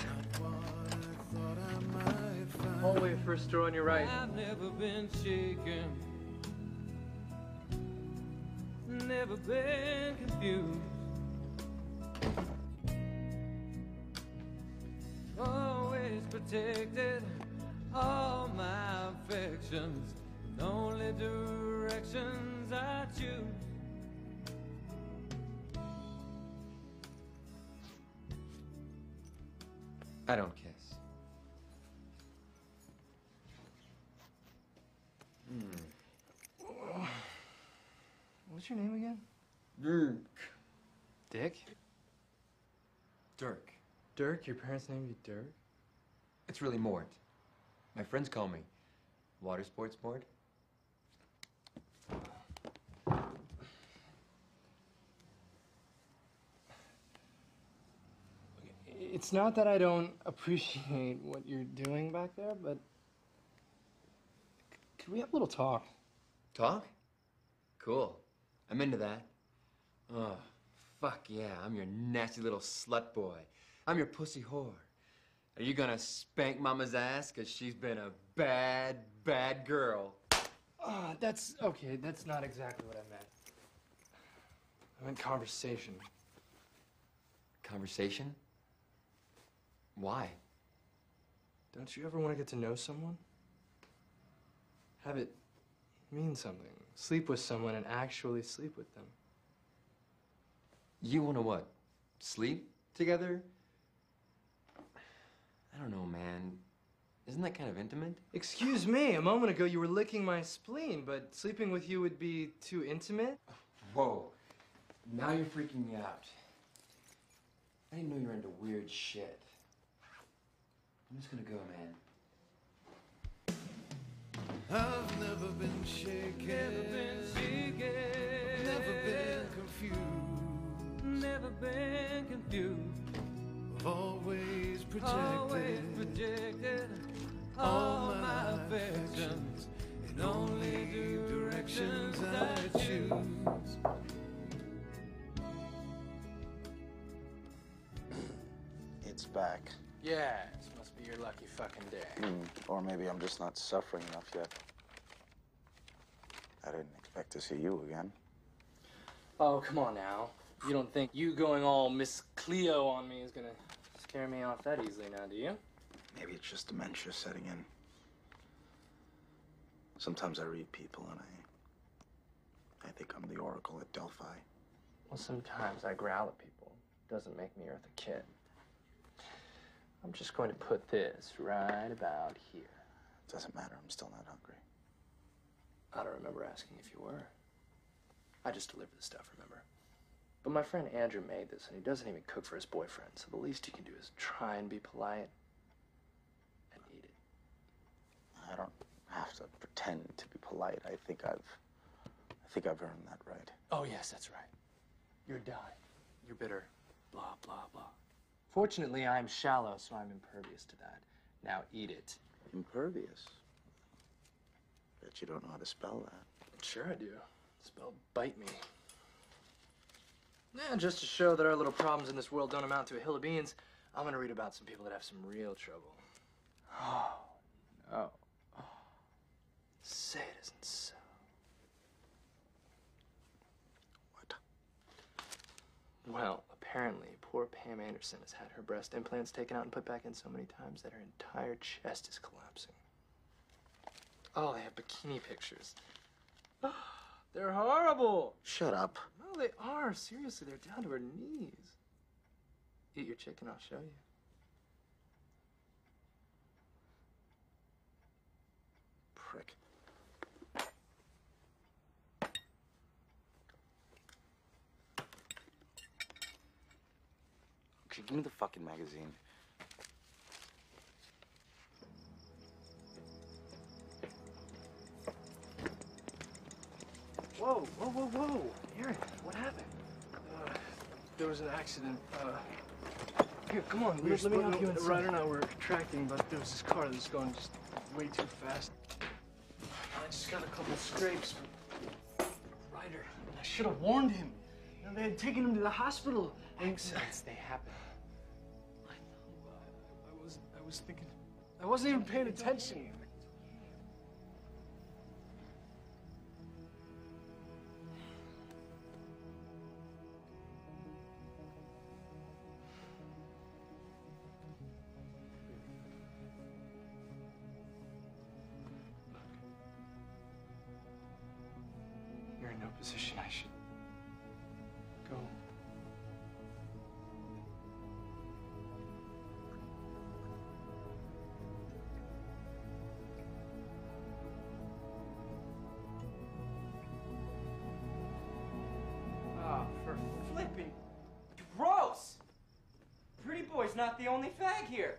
Hallway, first door on your right. I've never been shaken, never been confused. Always protected, all my affections, the only directions I choose. I don't kiss. Mm. What's your name again? Dirk. Dick? Dirk. Dirk? Your parents named you Dirk? It's really Mort. My friends call me Water Sports Mort. It's not that I don't appreciate what you're doing back there, but could we have a little talk? Talk? Cool. I'm into that. Oh, fuck yeah, I'm your nasty little slut boy. I'm your pussy whore. Are you gonna spank Mama's ass because she's been a bad, bad girl? Ah, uh, that's, okay, that's not exactly what I meant. I meant conversation. Conversation? Why? Don't you ever want to get to know someone? Have it mean something. Sleep with someone and actually sleep with them. You want to what? sleep together? I don't know, man. Isn't that kind of intimate? Excuse me, a moment ago you were licking my spleen, but sleeping with you would be too intimate? Whoa, now you're freaking me out. I didn't know you were into weird shit. I'm just gonna go, man. I've never been shaken, never been shaken, never been confused, never been confused. Always protected, always protected, all my affections, in only two directions I choose. It's back. Yeah, this must be your lucky fucking day. Mm, or maybe I'm just not suffering enough yet. I didn't expect to see you again. Oh, come on now. You don't think you going all Miss Cleo on me is gonna scare me off that easily now, do you? Maybe it's just dementia setting in. Sometimes I read people and I... I think I'm the oracle at Delphi. Well, sometimes I growl at people. It doesn't make me Eartha Kitt. I'm just going to put this right about here. It doesn't matter. I'm still not hungry. I don't remember asking if you were. I just deliver the stuff, remember? But my friend Andrew made this, and he doesn't even cook for his boyfriend, so the least you can do is try and be polite and eat it. I don't have to pretend to be polite. I think I've, I think I've earned that right. Oh, yes, that's right. You're dying. You're bitter. Blah, blah, blah. Fortunately, I'm shallow, so I'm impervious to that. Now eat it. Impervious? Bet you don't know how to spell that. Sure I do. Spell bite me. Yeah, just to show that our little problems in this world don't amount to a hill of beans, I'm gonna read about some people that have some real trouble. Oh, no. Oh. Say it isn't so. What? Well, apparently, poor Pam Anderson has had her breast implants taken out and put back in so many times that her entire chest is collapsing. Oh, they have bikini pictures. They're horrible! Shut up. No, they are. Seriously, they're down to her knees. Eat your chicken, I'll show you. Prick. Okay, give me the fucking magazine. Whoa, whoa, whoa, whoa! Aaron, what happened? Uh, there was an accident. Uh, here, come on. We let, were let me help you inside. Ryder and I were tracking, but there was this car that was going just way too fast. I just got a couple scrapes. Ryder, I should have warned him. You know, they had taken him to the hospital. Accidents, they happen. I know. I, I was, I was thinking. I wasn't even paying attention. Position I should go. Ah, oh, for flipping. Gross! Pretty boy's not the only fag here.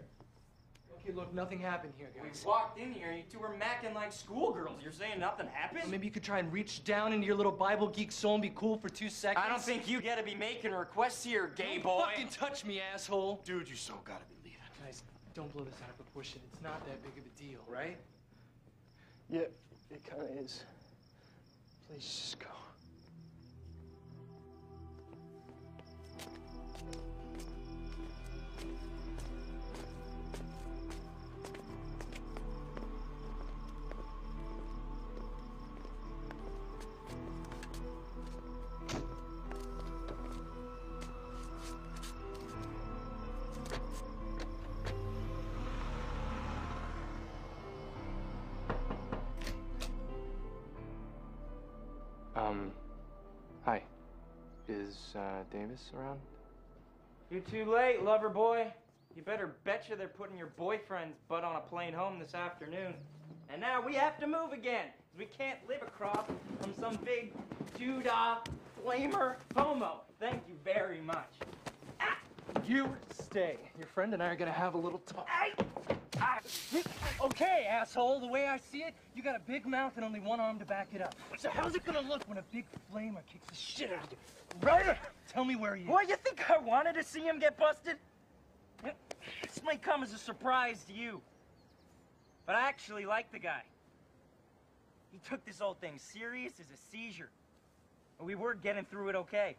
Okay, look, nothing happened here, guys. We walked in here, you two were macking like schoolgirls. You're saying nothing happened? Well, maybe you could try and reach down into your little Bible geek soul and be cool for two seconds. I don't think you gotta be making requests here, gay boy. Don't fucking touch me, asshole. Dude, you so gotta be leaving. Guys, don't blow this out of proportion. It's not that big of a deal, right? Yeah, it kinda is. Please just go. Um, hi. Is, uh, Davis around? You're too late, lover boy. You better betcha they're putting your boyfriend's butt on a plane home this afternoon. And now we have to move again, because we can't live across from some big doodah flamer homo. Thank you very much. Ah! You stay. Your friend and I are gonna have a little talk. I, I, okay, asshole, the way I see it, you got a big mouth and only one arm to back it up. So how's it gonna look when a big flamer kicks the shit out of you? Right? Tell me where he is. Well, you think I wanted to see him get busted? This may come as a surprise to you, but I actually like the guy. He took this whole thing serious as a seizure, and we were getting through it okay.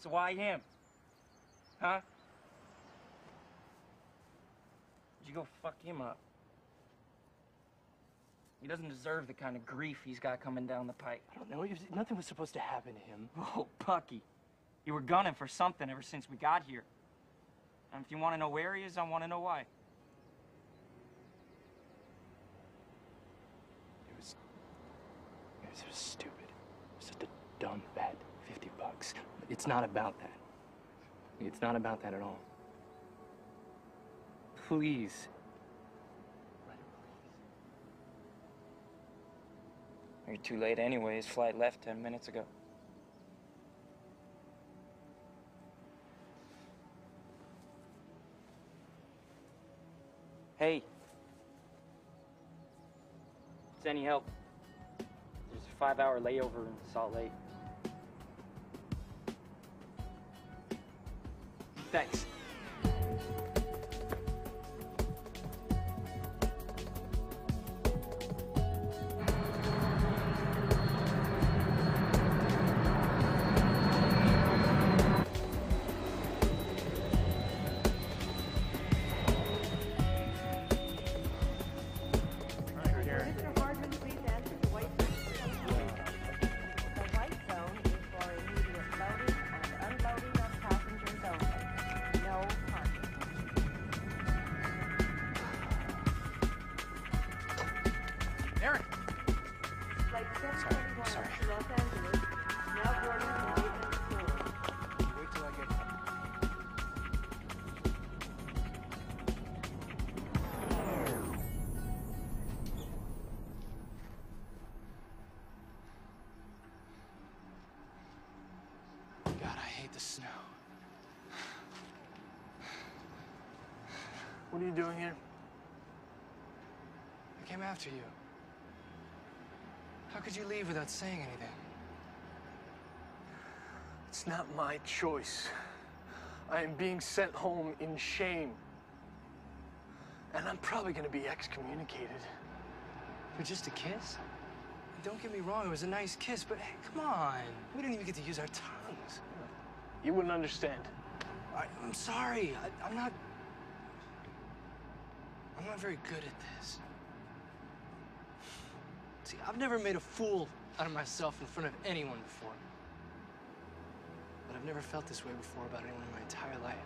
So why him? Huh? Did you go fuck him up? He doesn't deserve the kind of grief he's got coming down the pipe. I don't know. Nothing was supposed to happen to him. Oh, Pucky. You were gunning for something ever since we got here. And if you want to know where he is, I want to know why. It was... It was so stupid. It was such a dumb bet. Fifty bucks. It's not about that. It's not about that at all. Please. Let him please. You're too late anyway. His flight left ten minutes ago. Hey, if it's any help, there's a five-hour layover in Salt Lake. Thanks. After you. How could you leave without saying anything? It's not my choice. I am being sent home in shame. And I'm probably going to be excommunicated. For just a kiss? Don't get me wrong, it was a nice kiss, but hey, come on. We didn't even get to use our tongues. You wouldn't understand. I, I'm sorry. I, I'm not... I'm not very good at this. See, I've never made a fool out of myself in front of anyone before. But I've never felt this way before about anyone in my entire life.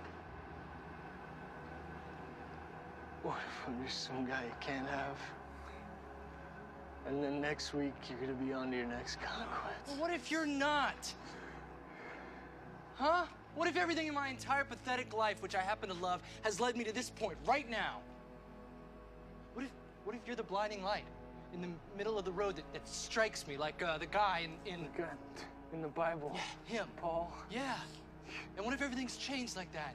What if I'm just some guy you can't have? And then next week, you're gonna be on to your next conquest. Well, what if you're not? Huh? What if everything in my entire pathetic life, which I happen to love, has led me to this point right now? What if, what if you're the blinding light? In the middle of the road that, that strikes me, like uh, the guy in... in... The guy in the Bible. Yeah, him. Paul. Yeah. And what if everything's changed like that?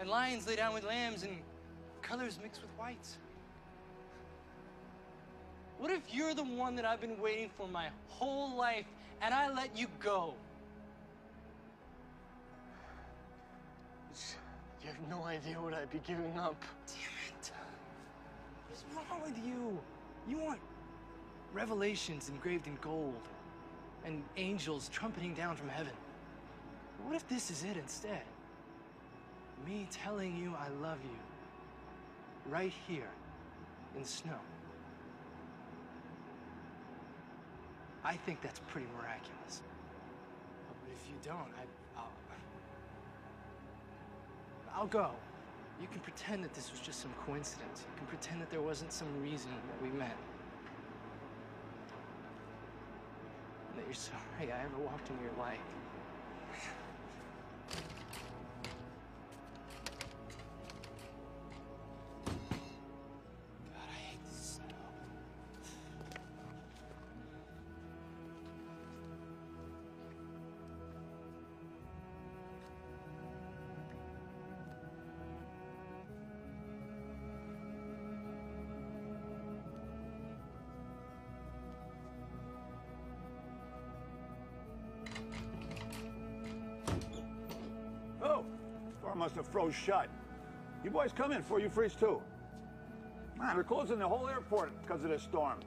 And lions lay down with lambs and colors mixed with whites? What if you're the one that I've been waiting for my whole life and I let you go? You have no idea what I'd be giving up. Damn it. What's wrong with you? You want revelations engraved in gold and angels trumpeting down from heaven. What if this is it instead? Me telling you I love you right here in the snow. I think that's pretty miraculous. But if you don't, I, I'll... I'll go. You can pretend that this was just some coincidence. You can pretend that there wasn't some reason that we met. And that you're sorry I ever walked into your life. must have froze shut. You boys come in before you freeze too. Man, they're closing the whole airport because of this storm.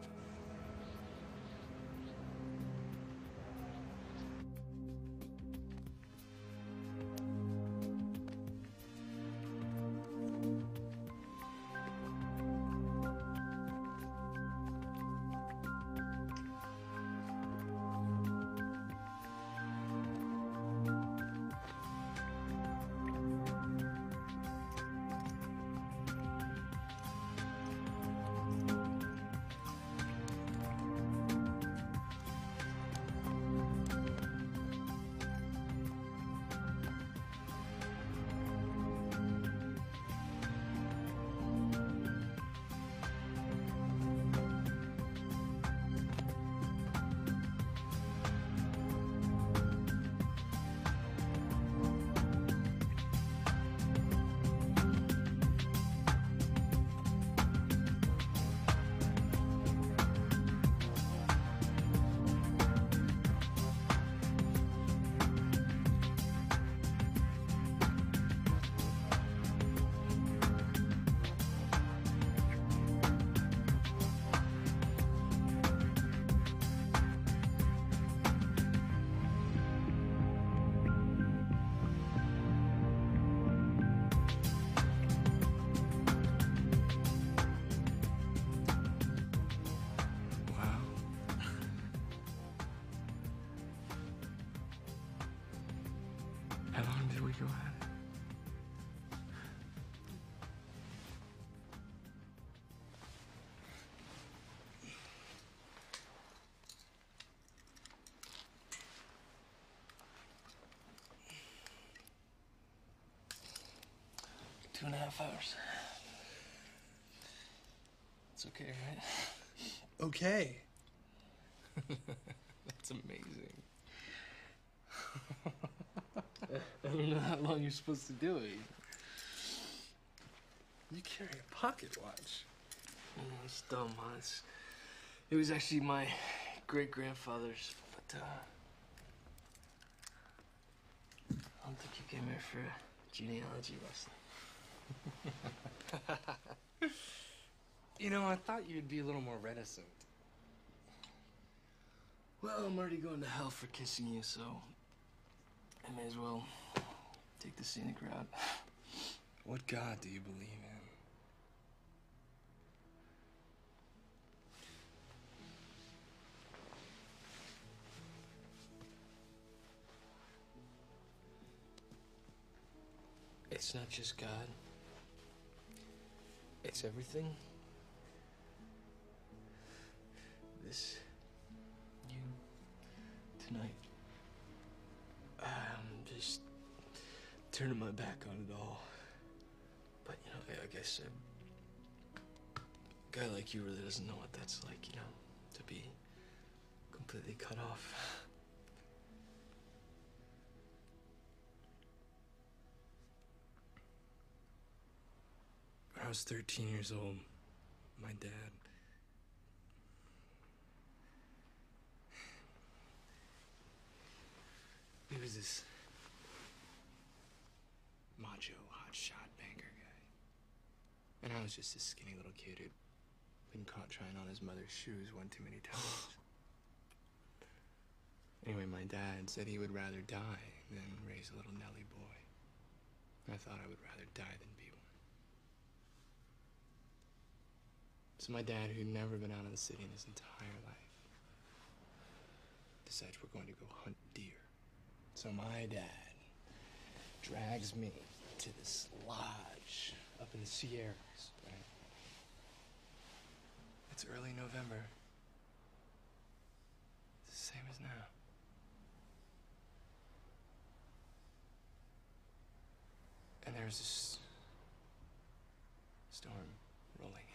Two and a half hours. It's okay, right? Okay. That's amazing. I don't know how long you're supposed to do it. You carry a pocket watch. Oh, it's dumb, huh? It's, it was actually my great-grandfather's, but uh, I don't think you came here for a genealogy lesson. You know, I thought you'd be a little more reticent. Well, I'm already going to hell for kissing you, so I may as well take the scenic route. What God do you believe in? It's not just God. It's everything. This, you, tonight. I'm just turning my back on it all. But, you know, I guess a guy like you really doesn't know what that's like, you know, to be completely cut off. When I was thirteen years old, my dad, he was this macho hotshot banker guy. And I was just this skinny little kid who'd been caught trying on his mother's shoes one too many times. Anyway, my dad said he would rather die than raise a little Nelly boy. I thought I would rather die than be one. So my dad, who'd never been out of the city in his entire life, decides we're going to go hunt deer. So my dad drags me to this lodge up in the Sierras, right? It's early November. It's the same as now. And there's this storm rolling in.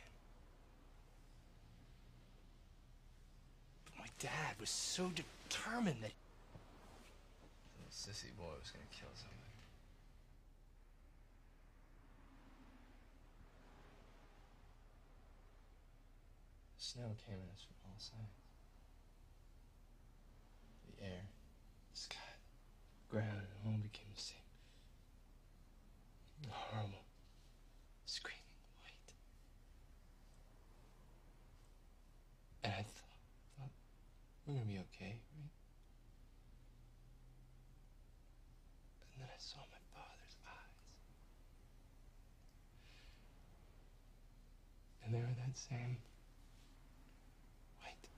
My dad was so determined that little sissy boy was gonna kill somebody. Snow came at us from all sides. The air, the sky, the ground, and all became the same. We're gonna be okay, right? And then I saw my father's eyes. And they were that same white.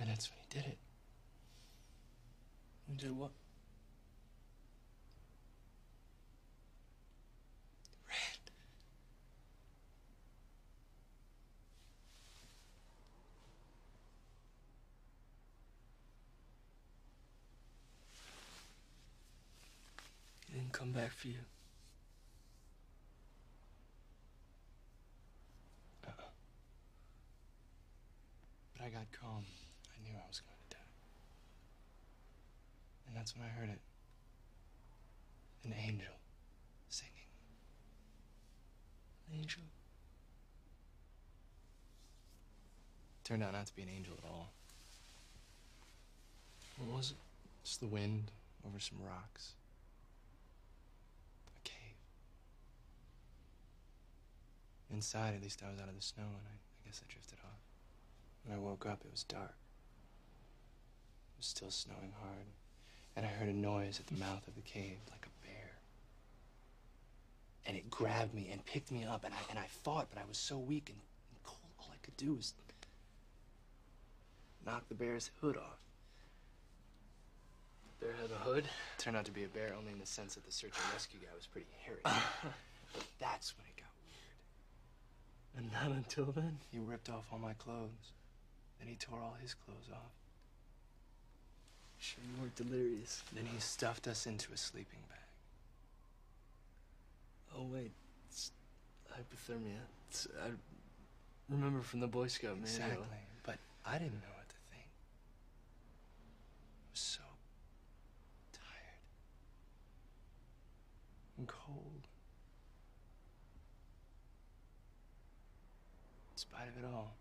And that's when he did it. He did what? Come back for you. Uh-uh. But I got calm. I knew I was going to die. And that's when I heard it. An angel singing. An angel. Turned out not to be an angel at all. What was it? Just the wind over some rocks. Inside, at least I was out of the snow, and I, I guess I drifted off. When I woke up, it was dark. It was still snowing hard, and I heard a noise at the mouth of the cave, like a bear. And it grabbed me and picked me up, and I, and I fought, but I was so weak and, and cold, all I could do was knock the bear's hood off. The bear had a hood? It turned out to be a bear, only in the sense that the search and rescue guy was pretty hairy. But that's when it got weird. And not until then? He ripped off all my clothes. Then he tore all his clothes off. Sure, you weren't delirious. Then he stuffed us into a sleeping bag. Oh, wait. It's hypothermia. It's, I remember from the Boy Scout manual. Exactly. But I didn't know what to think. I was so tired. And cold. In spite of it all,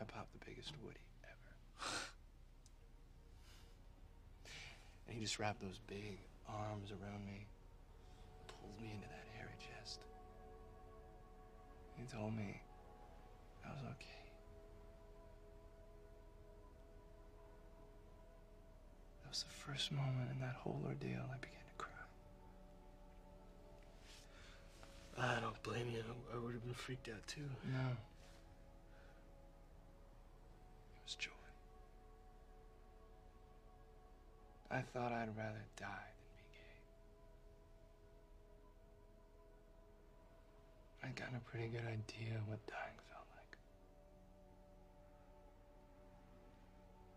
I popped the biggest woody ever. And he just wrapped those big arms around me, pulled me into that hairy chest. He told me I was okay. That was the first moment in that whole ordeal I began to cry. I don't blame you. I would have been freaked out, too. No. It was joy. I thought I'd rather die than be gay. I'd gotten a pretty good idea what dying felt like.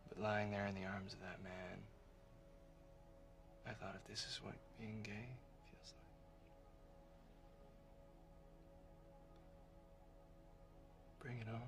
But lying there in the arms of that man, I thought, if this is what being gay feels like. Bring it on.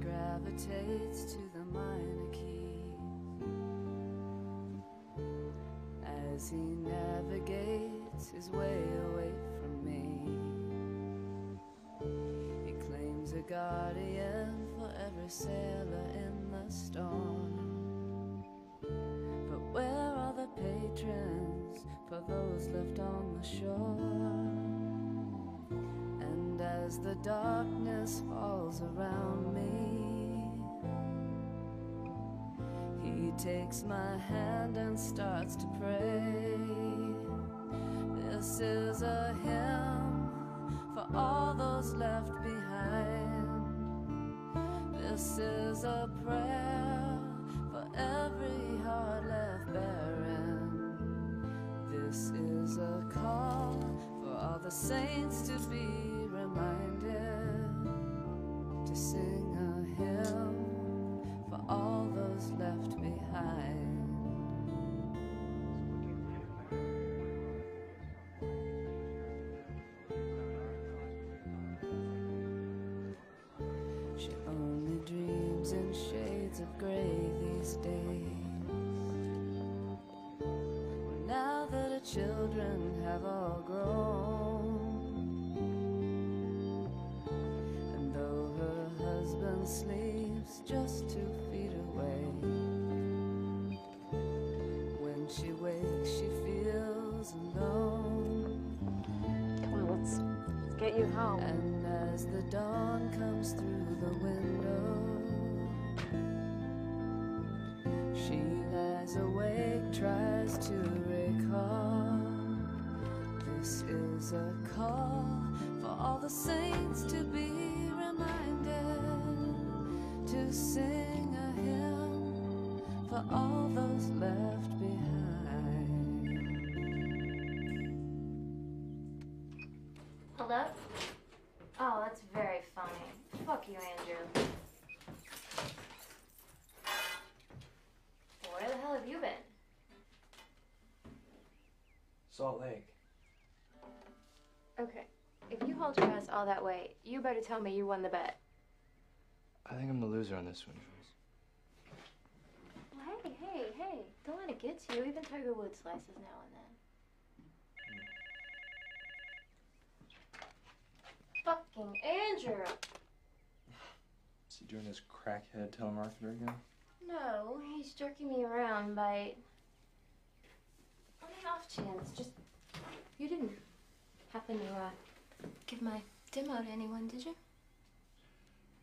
Gravitates to the minor keys as he navigates his way away from me. He claims a guardian for every sailor in the storm. But where are the patrons for those left on the shore? And as the darkness falls around me, he takes my hand and starts to pray. This is a hymn for all those left behind. This is a prayer for every heart left barren. This is a call for all the saints to be reminded to sing a hymn for all those left behind. shades and shades of gray these days. Now that our children have all grown, and though her husband sleeps just two feet away, when she wakes she feels alone. Come on, let's, let's get you home. And as the dawn comes through the window, she lies awake, tries to recall. This is a call for all the saints to be reminded, to sing a hymn for all those left behind. Hello? Oh, that's very funny. Fuck you, Andrew. Where the hell have you been? Salt Lake. Okay. If you hold your ass all that way, you better tell me you won the bet. I think I'm the loser on this one, Joyce. Well, hey, hey, hey. Don't let it get to you. Even Tiger Woods slices now and then. Fucking Andrew! Is he doing his crackhead telemarketer again? No, he's jerking me around by... on an off chance, just... You didn't happen to, uh, give my demo to anyone, did you?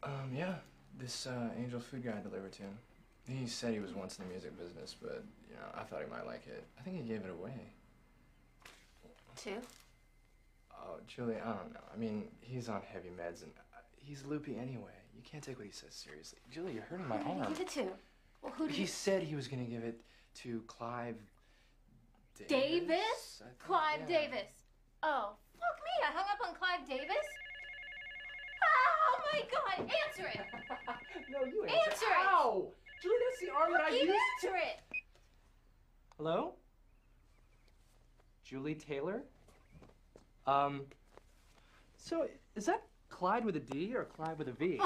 Um, yeah. This, uh, Angel Food guy delivered to him. He said he was once in the music business, but, you know, I thought he might like it. I think he gave it away. Two? Oh, Julie, I don't know. I mean, he's on heavy meds, and uh, he's loopy anyway. You can't take what he says seriously. Julie, you're hurting my arm. Who did arm. He give it to? Well, who did he... He said he was going to give it to Clive... Davis? Davis? Think, Clive yeah. Davis. Oh, fuck me. I hung up on Clive Davis? Oh, my God. Answer it. No, you answer, answer it. Ow! Julie, that's the arm fuck that I you used. Answer it. Hello? Julie Taylor? Um, so, is that Clyde with a D or Clyde with a V?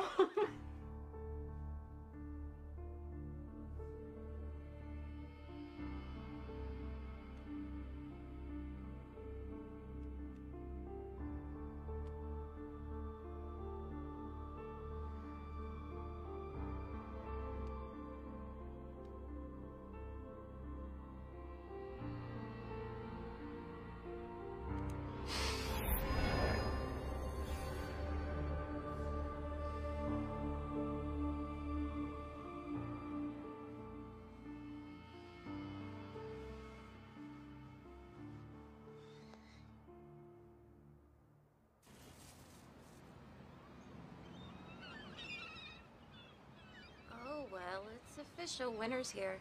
Well, it's official. Winner's here.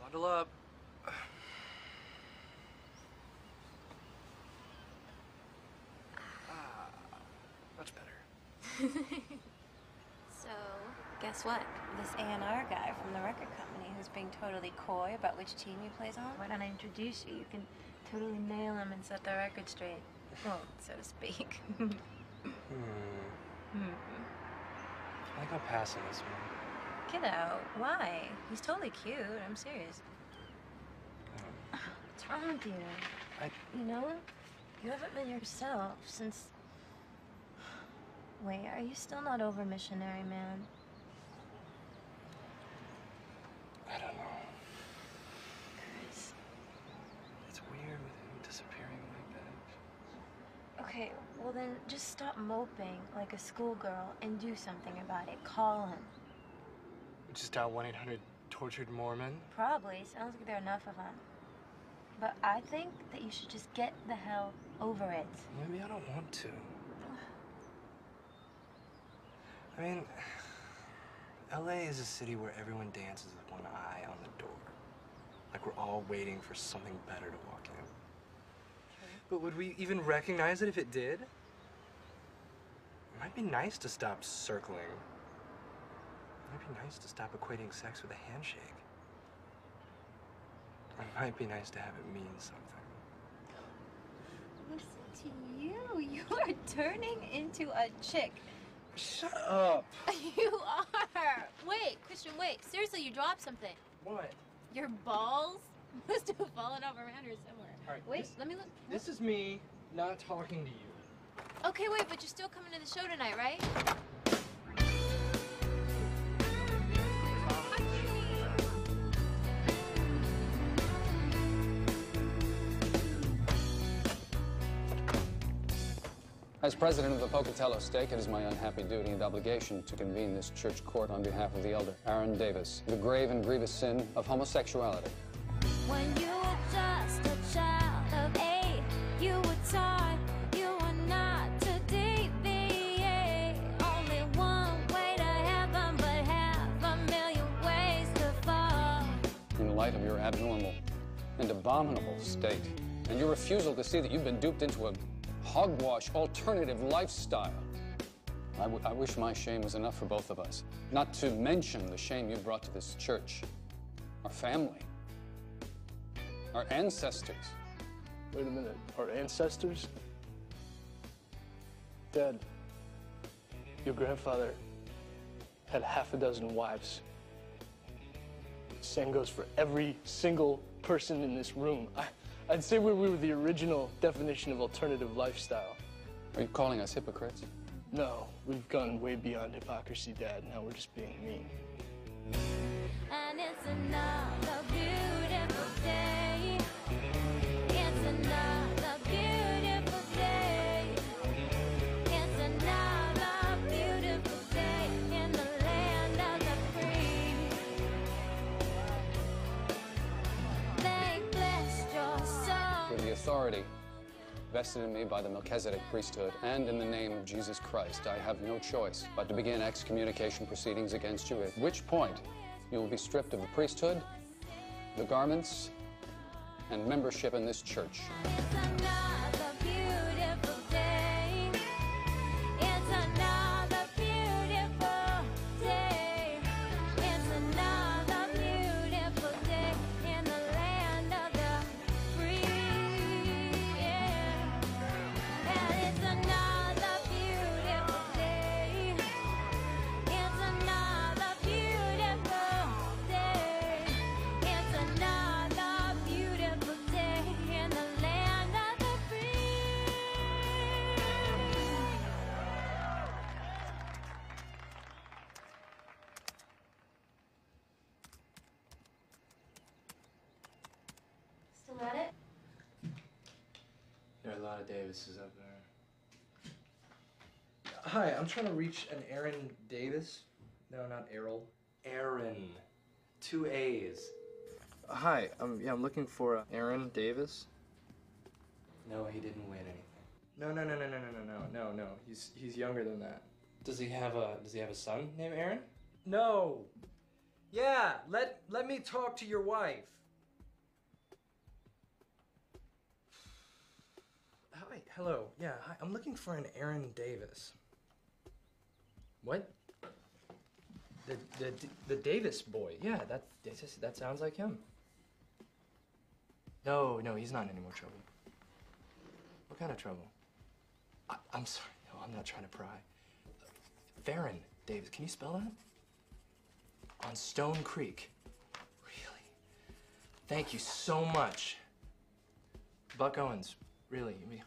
Bundle up. Ah, much better. So, guess what? This A and R guy from the record company who's being totally coy about which team he plays on. Why don't I introduce you? You can totally nail him and set the record straight. Well, so to speak. hmm. Hmm. I think I'll pass on this one. Get out. Why? He's totally cute. I'm serious. Um, What's wrong with you? I... You know, you haven't been yourself since... Wait, are you still not over Missionary Man? I don't know. Chris. It's weird with him disappearing like that. Okay. Well, then just stop moping like a schoolgirl and do something about it. Call him. Just dial one eight hundred tortured Mormon? Probably. Sounds like there are enough of them. But I think that you should just get the hell over it. Maybe I don't want to. I mean, L A is a city where everyone dances with one eye on the door. Like we're all waiting for something better to walk in. But would we even recognize it if it did? It might be nice to stop circling. It might be nice to stop equating sex with a handshake. It might be nice to have it mean something. Listen to you. You are turning into a chick Shut up. You are. Wait, Christian, wait. Seriously, you dropped something. What? Your balls must have fallen off around her somewhere. All right, wait, this, let me look. This is me not talking to you. Okay, wait, but you're still coming to the show tonight, right? As president of the Pocatello Stake, it is my unhappy duty and obligation to convene this church court on behalf of the Elder Aaron Davis, the grave and grievous sin of homosexuality. When you were just a child of eight, you were taught you were not to deviate. Only one way to heaven, but half a million ways to fall. In light of your abnormal and abominable state, and your refusal to see that you've been duped into a hogwash alternative lifestyle. I, w I wish my shame was enough for both of us, not to mention the shame you brought to this church, our family, our ancestors. Wait a minute, our ancestors? Dad, your grandfather had half a dozen wives. Same goes for every single person in this room. I I'd say we were the original definition of alternative lifestyle. Are you calling us hypocrites? No, we've gone way beyond hypocrisy, Dad. Now we're just being mean. And it's another beautiful day. It's another beautiful day. It's another beautiful day in the land of the free. They blessed your soul. With the authority vested in me by the Melchizedek priesthood and in the name of Jesus Christ, I have no choice but to begin excommunication proceedings against you, at which point you will be stripped of the priesthood, the garments, and membership in this church. Davis is up there. Hi, I'm trying to reach an Aaron Davis. No, not Errol. Aaron. Two A's. Hi, I'm, yeah, I'm looking for a Aaron Davis. No, he didn't win anything. No, no, no, no, no, no, no, no, no. He's he's younger than that. Does he have a Does he have a son named Aaron? No. Yeah, let let me talk to your wife. Hi, hello. Yeah, hi. I'm looking for an Aaron Davis. What? The the the Davis boy. Yeah, that that sounds like him. No, no, he's not in any more trouble. What kind of trouble? I, I'm sorry. No, I'm not trying to pry. Farron Davis. Can you spell that? On Stone Creek. Really? Thank you so much. Buck Owens. Really, you mean,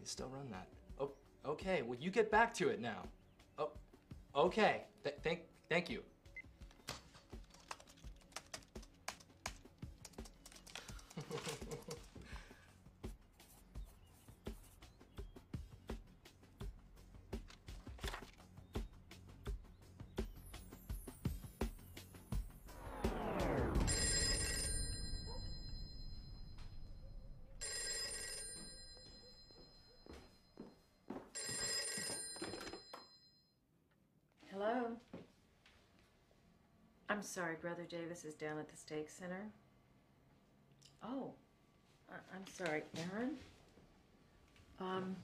you still run that? Oh, okay. Well, you get back to it now. Oh, okay. Th thank, thank you. Sorry, Brother Davis is down at the stake center. Oh, I I'm sorry, Aaron. Um,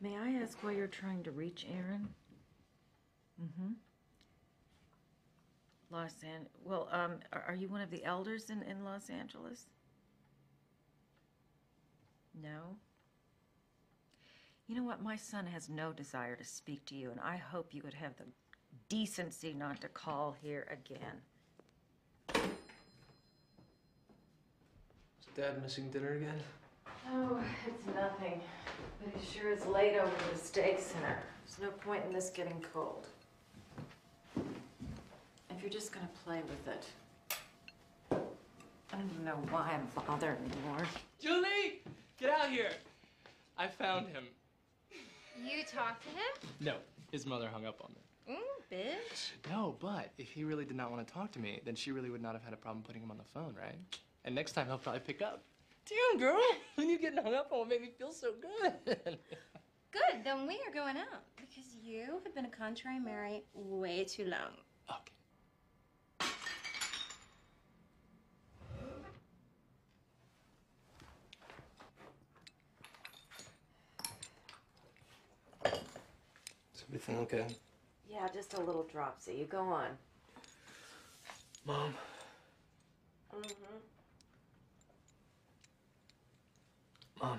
may I ask why you're trying to reach Aaron? Mm-hmm. Los An. Well, um, are, are you one of the elders in in Los Angeles? No. You know what? My son has no desire to speak to you, and I hope you would have the decency not to call here again. Is Dad missing dinner again? Oh, it's nothing. But it sure is late over at the stake center. There's no point in this getting cold. If you're just gonna play with it. I don't even know why I'm bothered anymore. Julie! Get out here! I found him. You talked to him? No. His mother hung up on me. Mm, bitch. No, but if he really did not want to talk to me, then she really would not have had a problem putting him on the phone, right? And next time he'll probably pick up. Damn, girl, when you getting hung up on made me feel so good. Good, then we are going out because you have been a contrary Mary way too long. Okay. Is everything okay? Yeah, just a little dropsy. You go on. Mom. Mm-hmm. Mom.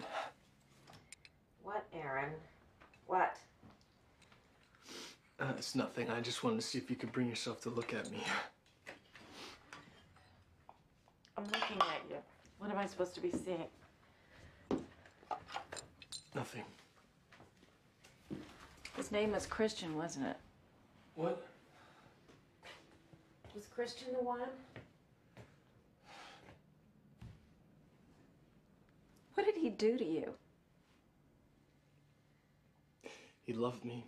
What, Aaron? What? Uh, it's nothing. I just wanted to see if you could bring yourself to look at me. I'm looking at you. What am I supposed to be seeing? Nothing. His name was Christian, wasn't it? What? Was Christian the one? What did he do to you? He loved me.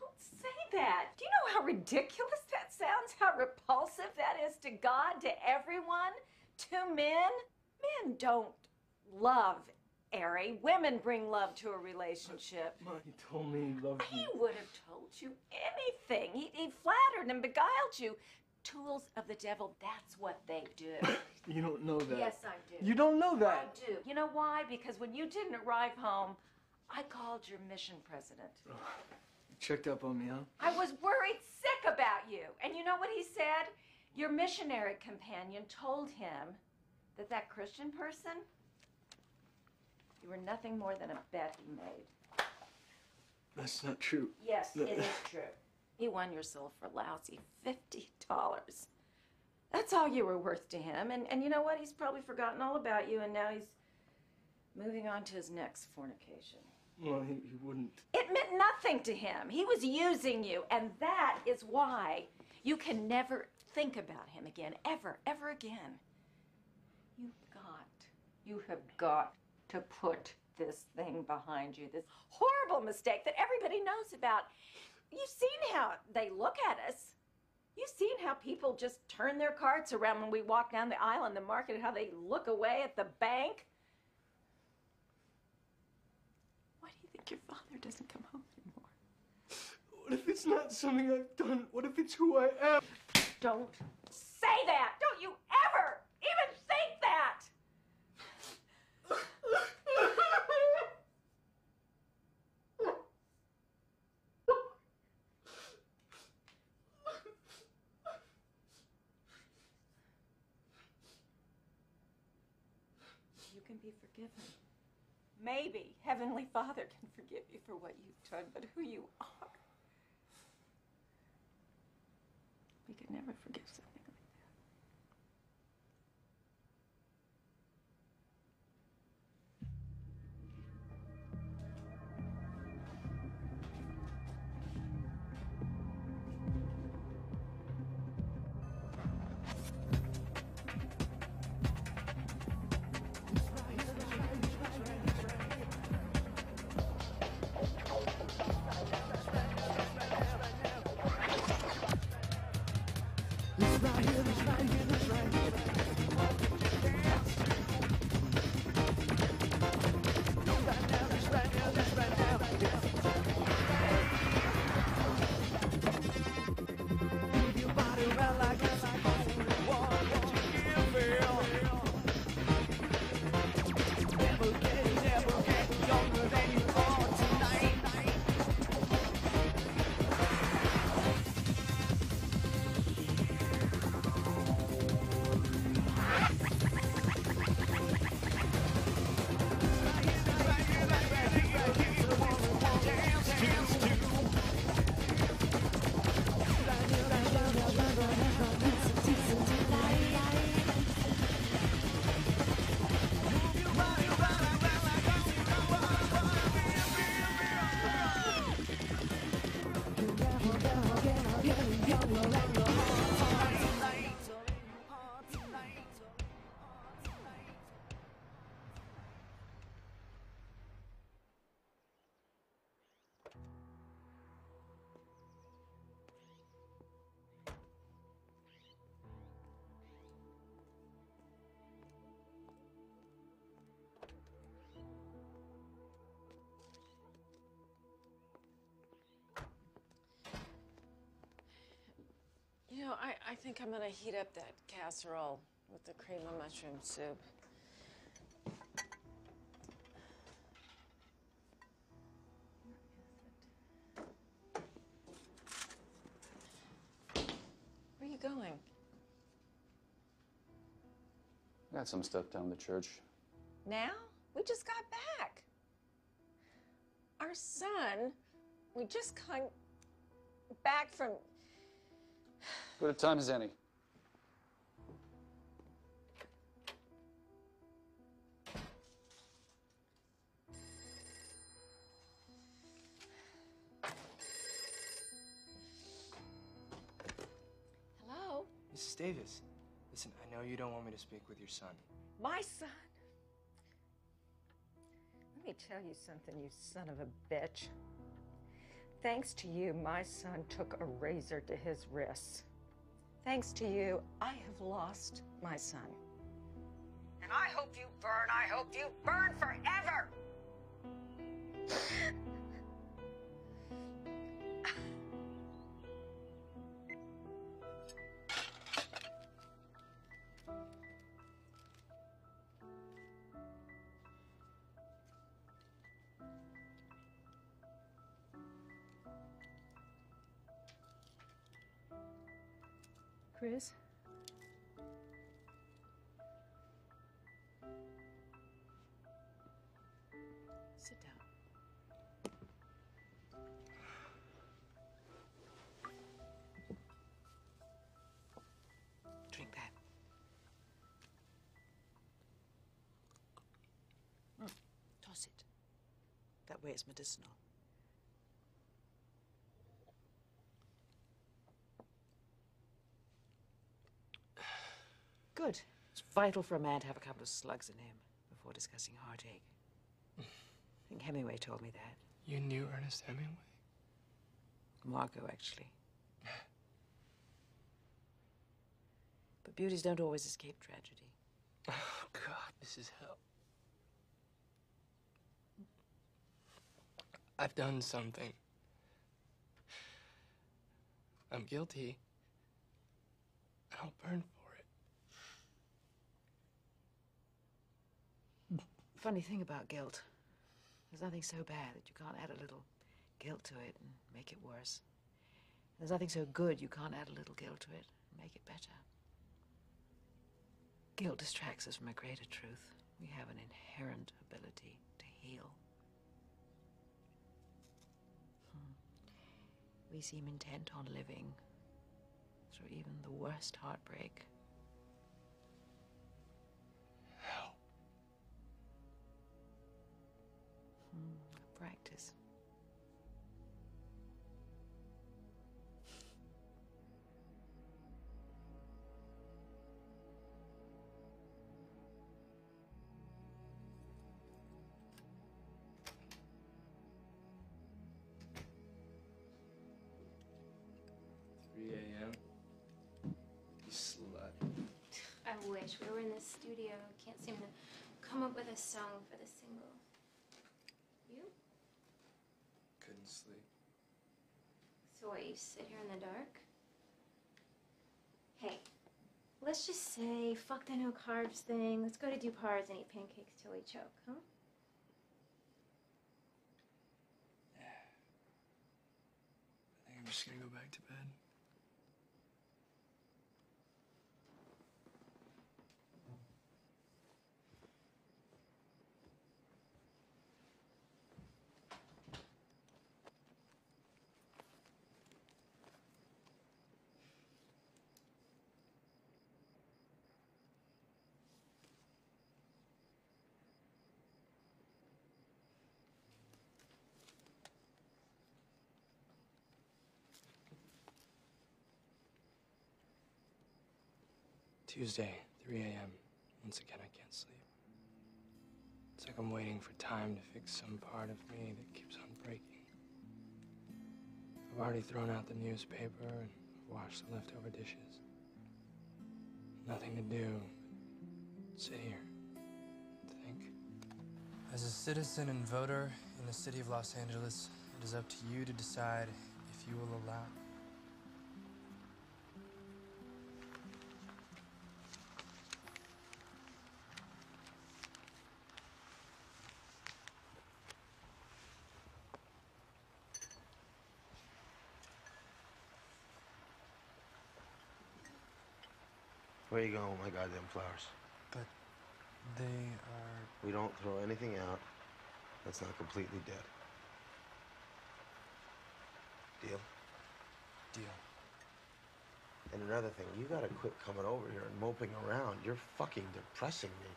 Don't say that. Do you know how ridiculous that sounds? How repulsive that is to God, to everyone, to men? Men don't love, Ari. Women bring love to a relationship. Mom, he told me he loved me. He would have told you anything. He, he flattered and beguiled you. Tools of the devil, that's what they do. You don't know that. Yes, I do. You don't know that. I do. You know why? Because when you didn't arrive home, I called your mission president. Oh, you checked up on me, huh? I was worried sick about you. And you know what he said? Your missionary companion told him that that Christian person, you were nothing more than a bet he made. That's not true. Yes, no. It is true. He won your soul for lousy fifty dollars. That's all you were worth to him. And, and you know what? He's probably forgotten all about you, and now he's moving on to his next fornication. Well, he, he wouldn't. It meant nothing to him. He was using you, and that is why you can never think about him again, ever, ever again. You've got, you have got to put this thing behind you, this horrible mistake that everybody knows about. You've seen how they look at us. You've seen how people just turn their carts around when we walk down the aisle in the market, how they look away at the bank. Why do you think your father doesn't come home anymore? What if it's not something I've done? What if it's who I am? Don't say that! Don't you ever even think that! Be forgiven. Maybe Heavenly Father can forgive you for what you've done, but who you are. We could never forgive something like I, I think I'm gonna heat up that casserole with the cream of mushroom soup. Where are you going? Got some stuff down the church. Now? We just got back. Our son, we just got back from... Good a time as any. Hello? Missus Davis, listen, I know you don't want me to speak with your son. My son? Let me tell you something, you son of a bitch. Thanks to you, my son took a razor to his wrists. Thanks to you, I have lost my son. And I hope you burn, I hope you burn forever! Chris? Sit down. Drink that. Mm. Toss it. That way it's medicinal. Good. It's vital for a man to have a couple of slugs in him before discussing heartache. I think Hemingway told me that. You knew Ernest Hemingway? Margot, actually. But beauties don't always escape tragedy. Oh, God, this is hell. I've done something. I'm guilty. I'll burn for it. Funny thing about guilt, there's nothing so bad that you can't add a little guilt to it and make it worse. There's nothing so good you can't add a little guilt to it and make it better. Guilt distracts us from a greater truth. We have an inherent ability to heal. Hmm. We seem intent on living through even the worst heartbreak. Help. Practice. three A M You slut. I wish we were in the studio. Can't seem to come up with a song for the single. You? Couldn't sleep. So what, you sit here in the dark? Hey, let's just say, fuck the no carbs thing. Let's go to Dupar's and eat pancakes till we choke, huh? Yeah. I think I'm just gonna go back to bed. Tuesday, three A M Once again, I can't sleep. It's like I'm waiting for time to fix some part of me that keeps on breaking. I've already thrown out the newspaper and washed the leftover dishes. Nothing to do but sit here and think. As a citizen and voter in the city of Los Angeles, it is up to you to decide if you will allow Where are you going with my goddamn flowers? But they are... We don't throw anything out that's not completely dead. Deal? Deal. And another thing, you gotta quit coming over here and moping around. You're fucking depressing me.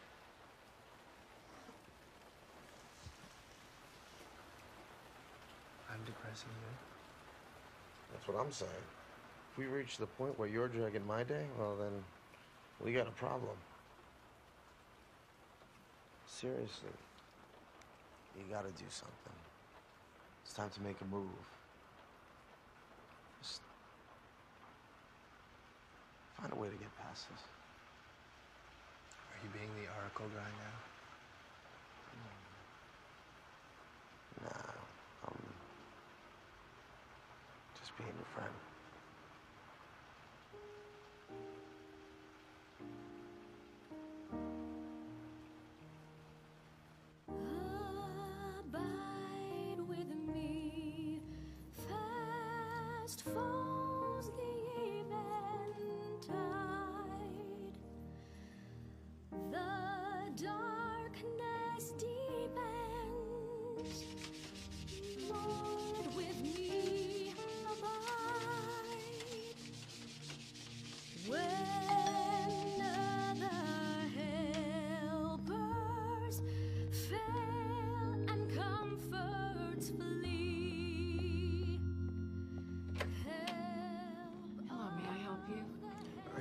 I'm depressing you? That's what I'm saying. If we reach the point where you're dragging my day, well then, we got a problem. Seriously. You gotta do something. It's time to make a move. Just find a way to get past this. Are you being the oracle guy now? No, I'm just being your friend.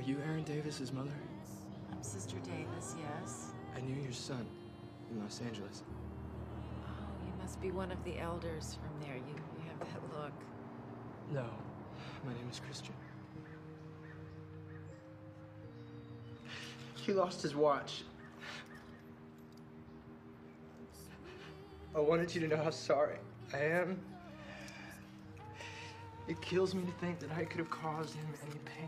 You Aaron Davis's mother? I'm Sister Davis, yes. I knew your son in Los Angeles. Oh, you must be one of the elders from there. You, you have that look. No, my name is Christian. He lost his watch. I wanted you to know how sorry I am. It kills me to think that I could have caused him any pain.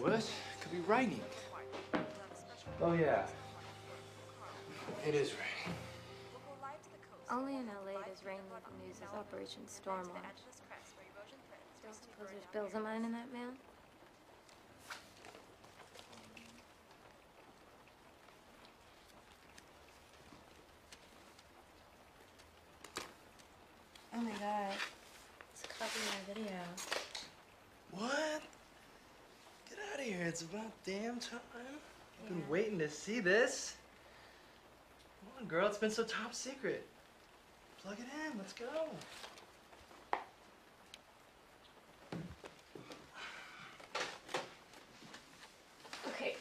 Worse. It could be raining. Oh, yeah. It is raining. Only in L A does rain make the news as Operation Stormwatch. Don't suppose there's bills of mine in that mail? It's about damn time. I've been yeah. waiting to see this. Come on, girl. It's been so top secret. Plug it in. Let's go. Okay.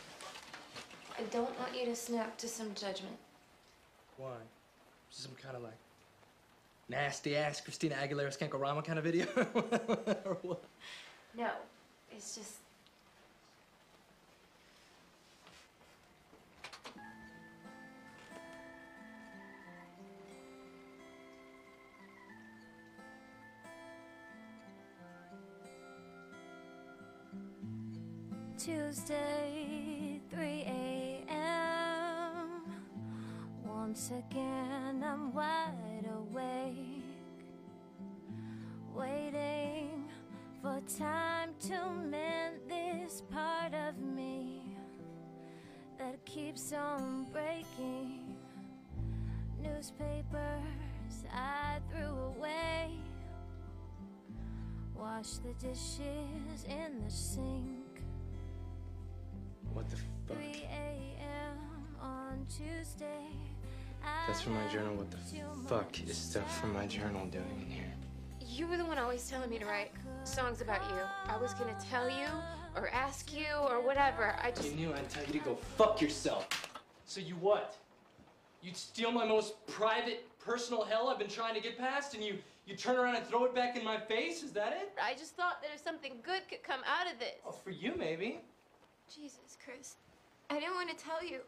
I don't want you to snap to some judgment. Why? Some kind of like nasty ass Christina Aguilera's Skankorama kind of video? Or what? No. It's just... Tuesday, three A M Once again, I'm wide awake, waiting for time to mend this part of me that keeps on breaking. Newspapers I threw away, wash the dishes in the sink. What the fuck? three A M on Tuesday. That's from my journal. What the fuck is stuff from my journal doing in here? You were the one always telling me to write songs about you. I was gonna tell you, or ask you, or whatever. I just... You knew I'd tell you to go fuck yourself. So you what? You'd steal my most private, personal hell I've been trying to get past, and you, you turn around and throw it back in my face? Is that it? I just thought that if something good could come out of this. Oh, for you, maybe. Jesus, Chris, I didn't want to tell you.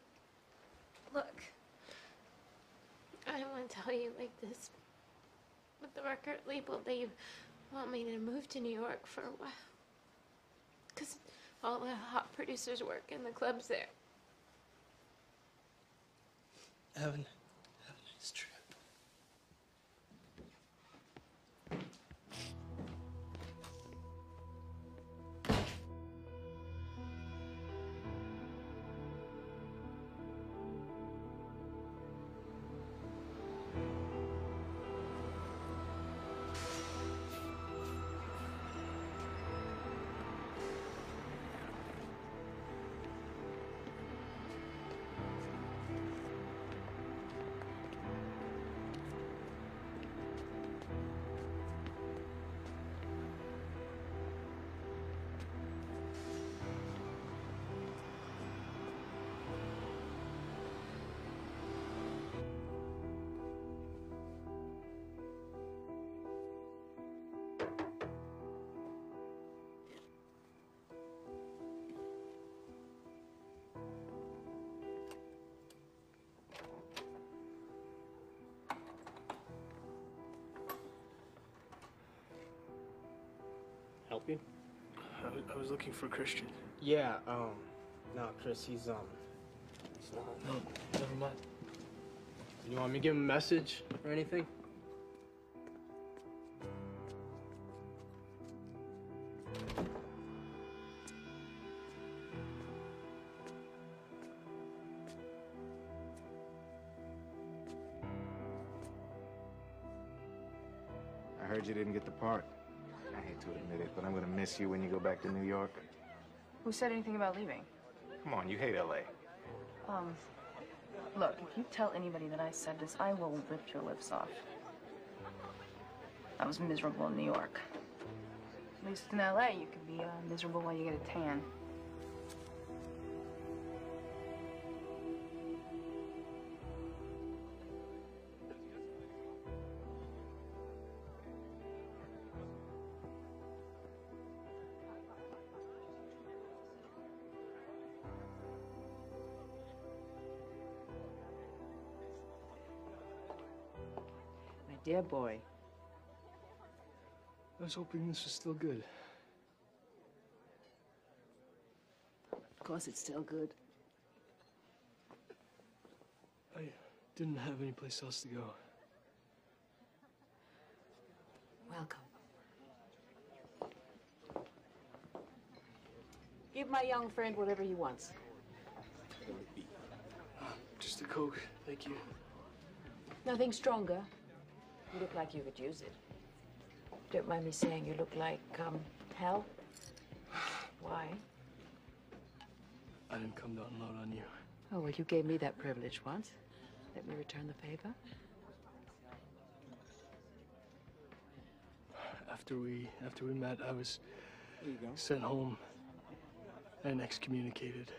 Look, I didn't want to tell you like this, with the record label, they want me to move to New York for a while, because all the hot producers work in the clubs there. Evan, have a nice trip. Help you? I, I was looking for Christian. Yeah, um, no, Chris, he's, um, he's not. No, never mind. You want me to give him a message or anything? I heard you didn't get the part. To admit it, but I'm gonna miss you when you go back to New York. Who said anything about leaving? Come on, you hate L A. Um, look, if you tell anybody that I said this, I will rip your lips off. I was miserable in New York. At least in L A, you could be uh, miserable while you get a tan. Dear boy. I was hoping this was still good. Of course it's still good. I didn't have any place else to go. Welcome. Give my young friend whatever he wants. Uh, just a Coke, thank you. Nothing stronger. You look like you could use it. Don't mind me saying you look like, um, hell. Why? I didn't come to unload on you. Oh, well, you gave me that privilege once. Let me return the favor. After we, after we met, I was sent home and excommunicated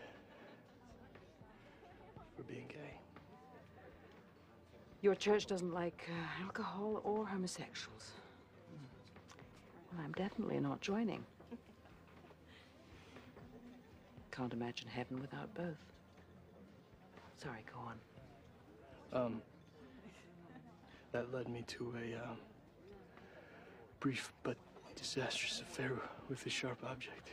for being gay. Your church doesn't like uh, alcohol or homosexuals. Well, I'm definitely not joining. Can't imagine heaven without both. Sorry, go on. Um, that led me to a um, brief but disastrous affair with a sharp object.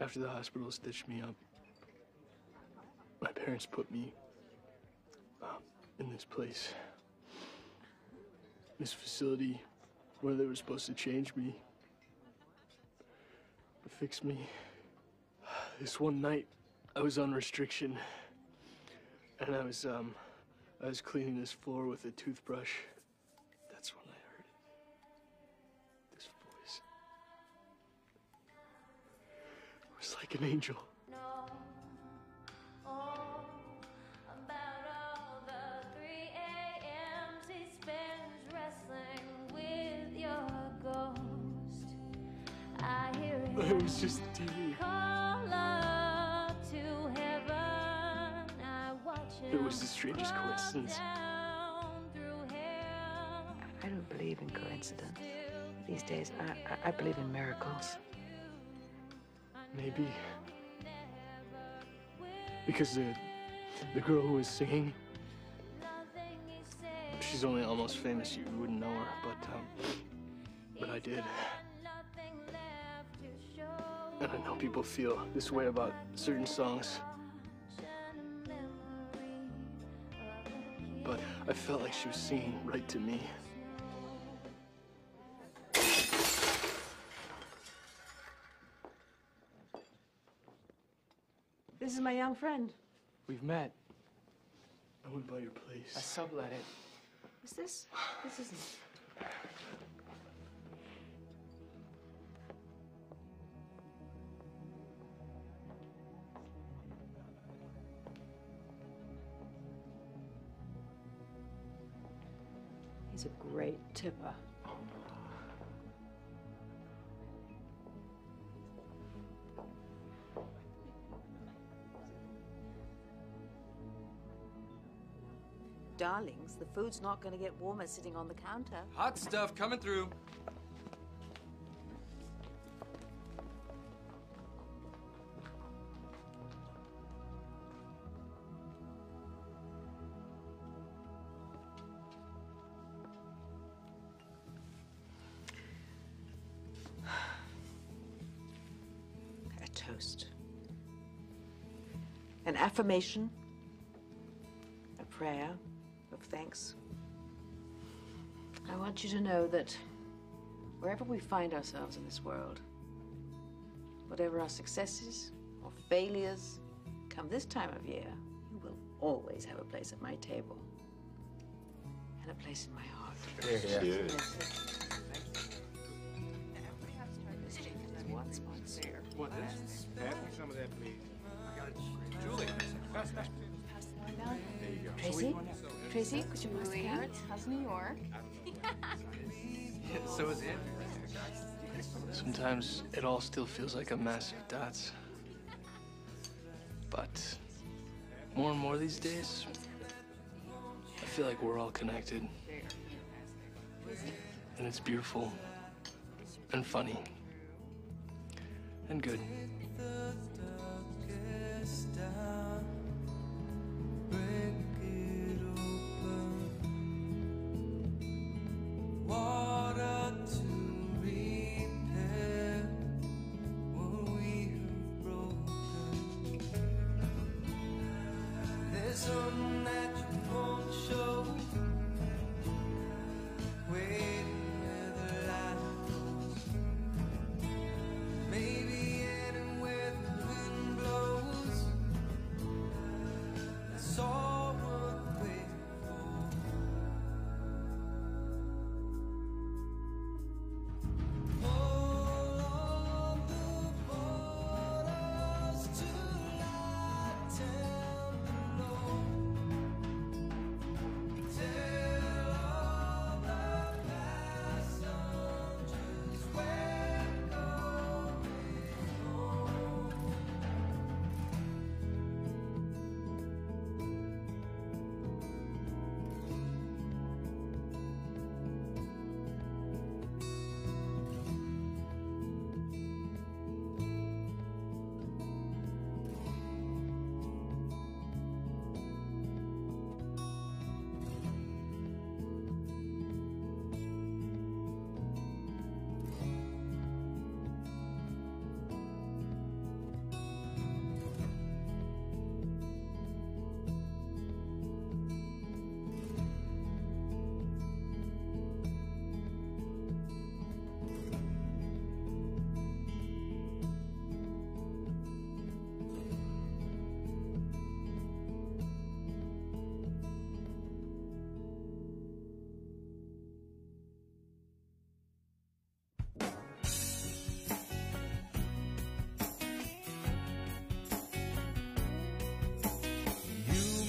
After the hospital stitched me up, my parents put me um, in this place. This facility where they were supposed to change me, fix me. This one night, I was on restriction, and I was, um, I was cleaning this floor with a toothbrush. That's when I heard it. This voice. It was like an angel. It was just T V. Call up to heaven. I watch it. It was the strangest coincidence. I don't believe in coincidence. These days, I, I, I believe in miracles. Maybe. Because the, the girl who was singing, she's only almost famous. You wouldn't know her, but, um, but I did. And I know people feel this way about certain songs. But I felt like she was singing right to me. This is my young friend. We've met. I went by your place. I sublet it. What's this? This isn't. He's a great tipper. Oh. Darlings, the food's not going to get warmer sitting on the counter. Hot stuff coming through. An affirmation, a prayer of thanks. I want you to know that wherever we find ourselves in this world, whatever our successes or failures, come this time of year, you will always have a place at my table and a place in my heart. Cheers. Cheers. Once, once here. What is? Pass some of that, please. I got it. Julie, pass that. Pass the one down. There you go. Tracy, Tracy, could you pass the carrots? How's New York? Yeah, so is it. Sometimes it all still feels like a mass of dots. But more and more these days, I feel like we're all connected. And it's beautiful and funny. And good.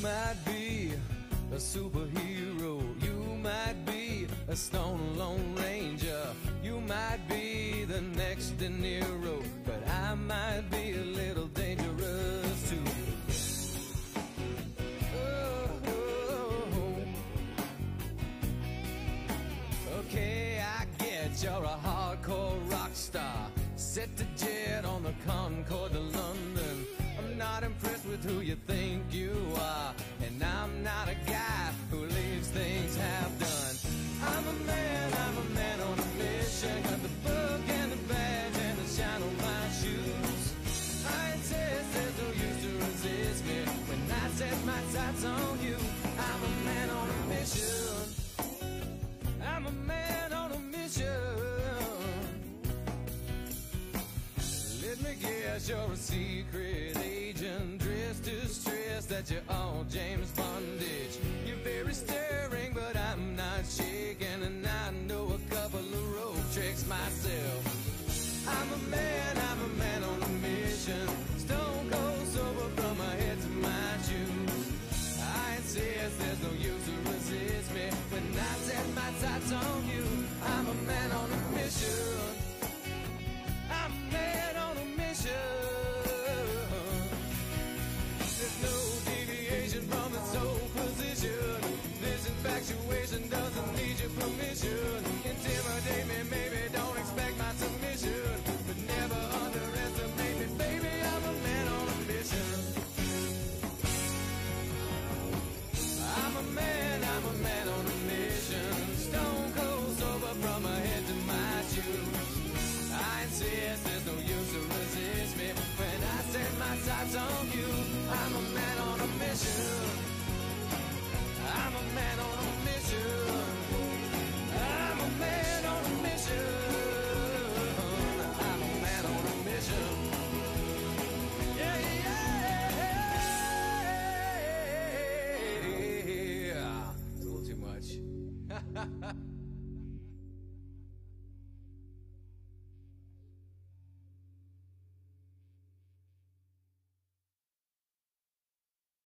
might be a superhero. You might be a stone lone ranger. You might be the next De Niro, but I might be a little dangerous too. Oh, oh, oh. Okay, I get you're a hardcore rock star, set to jet on the Concorde to London. I'm not impressed with who you think you are, and I'm not a guy who leaves things half done. I'm a man, I'm a man on a mission. Got the book and the badge and the shine on my shoes. I insist there's no use to resist me when I set my sights on you. I'm a man on a mission. I'm a man on a mission. Let me guess, you're a secret agent, dressed to stress that you're all James Bondage. You're very stirring, but I'm not shaking, and I know a couple of road tricks myself. I'm a man, I'm a man on a mission, stone cold sober from my head to my shoes. I insist there's no use to resist me when I set my sights on you. I'm a man on a mission. I'm a man on a mission. There's no deviation from its own position. This infatuation doesn't need your permission. Intimidate me, maybe don't expect my submission, but never underestimate me, baby. I'm a man on a mission. I'm a man, I'm a man on a mission, stone cold sober from my head to my shoes. I insist there's no use to resist me when I set my sights on you. I'm a man on a mission. I'm a man on a mission. I'm a man on a mission. I'm a man on a mission. Yeah, yeah, yeah. It's a little too much.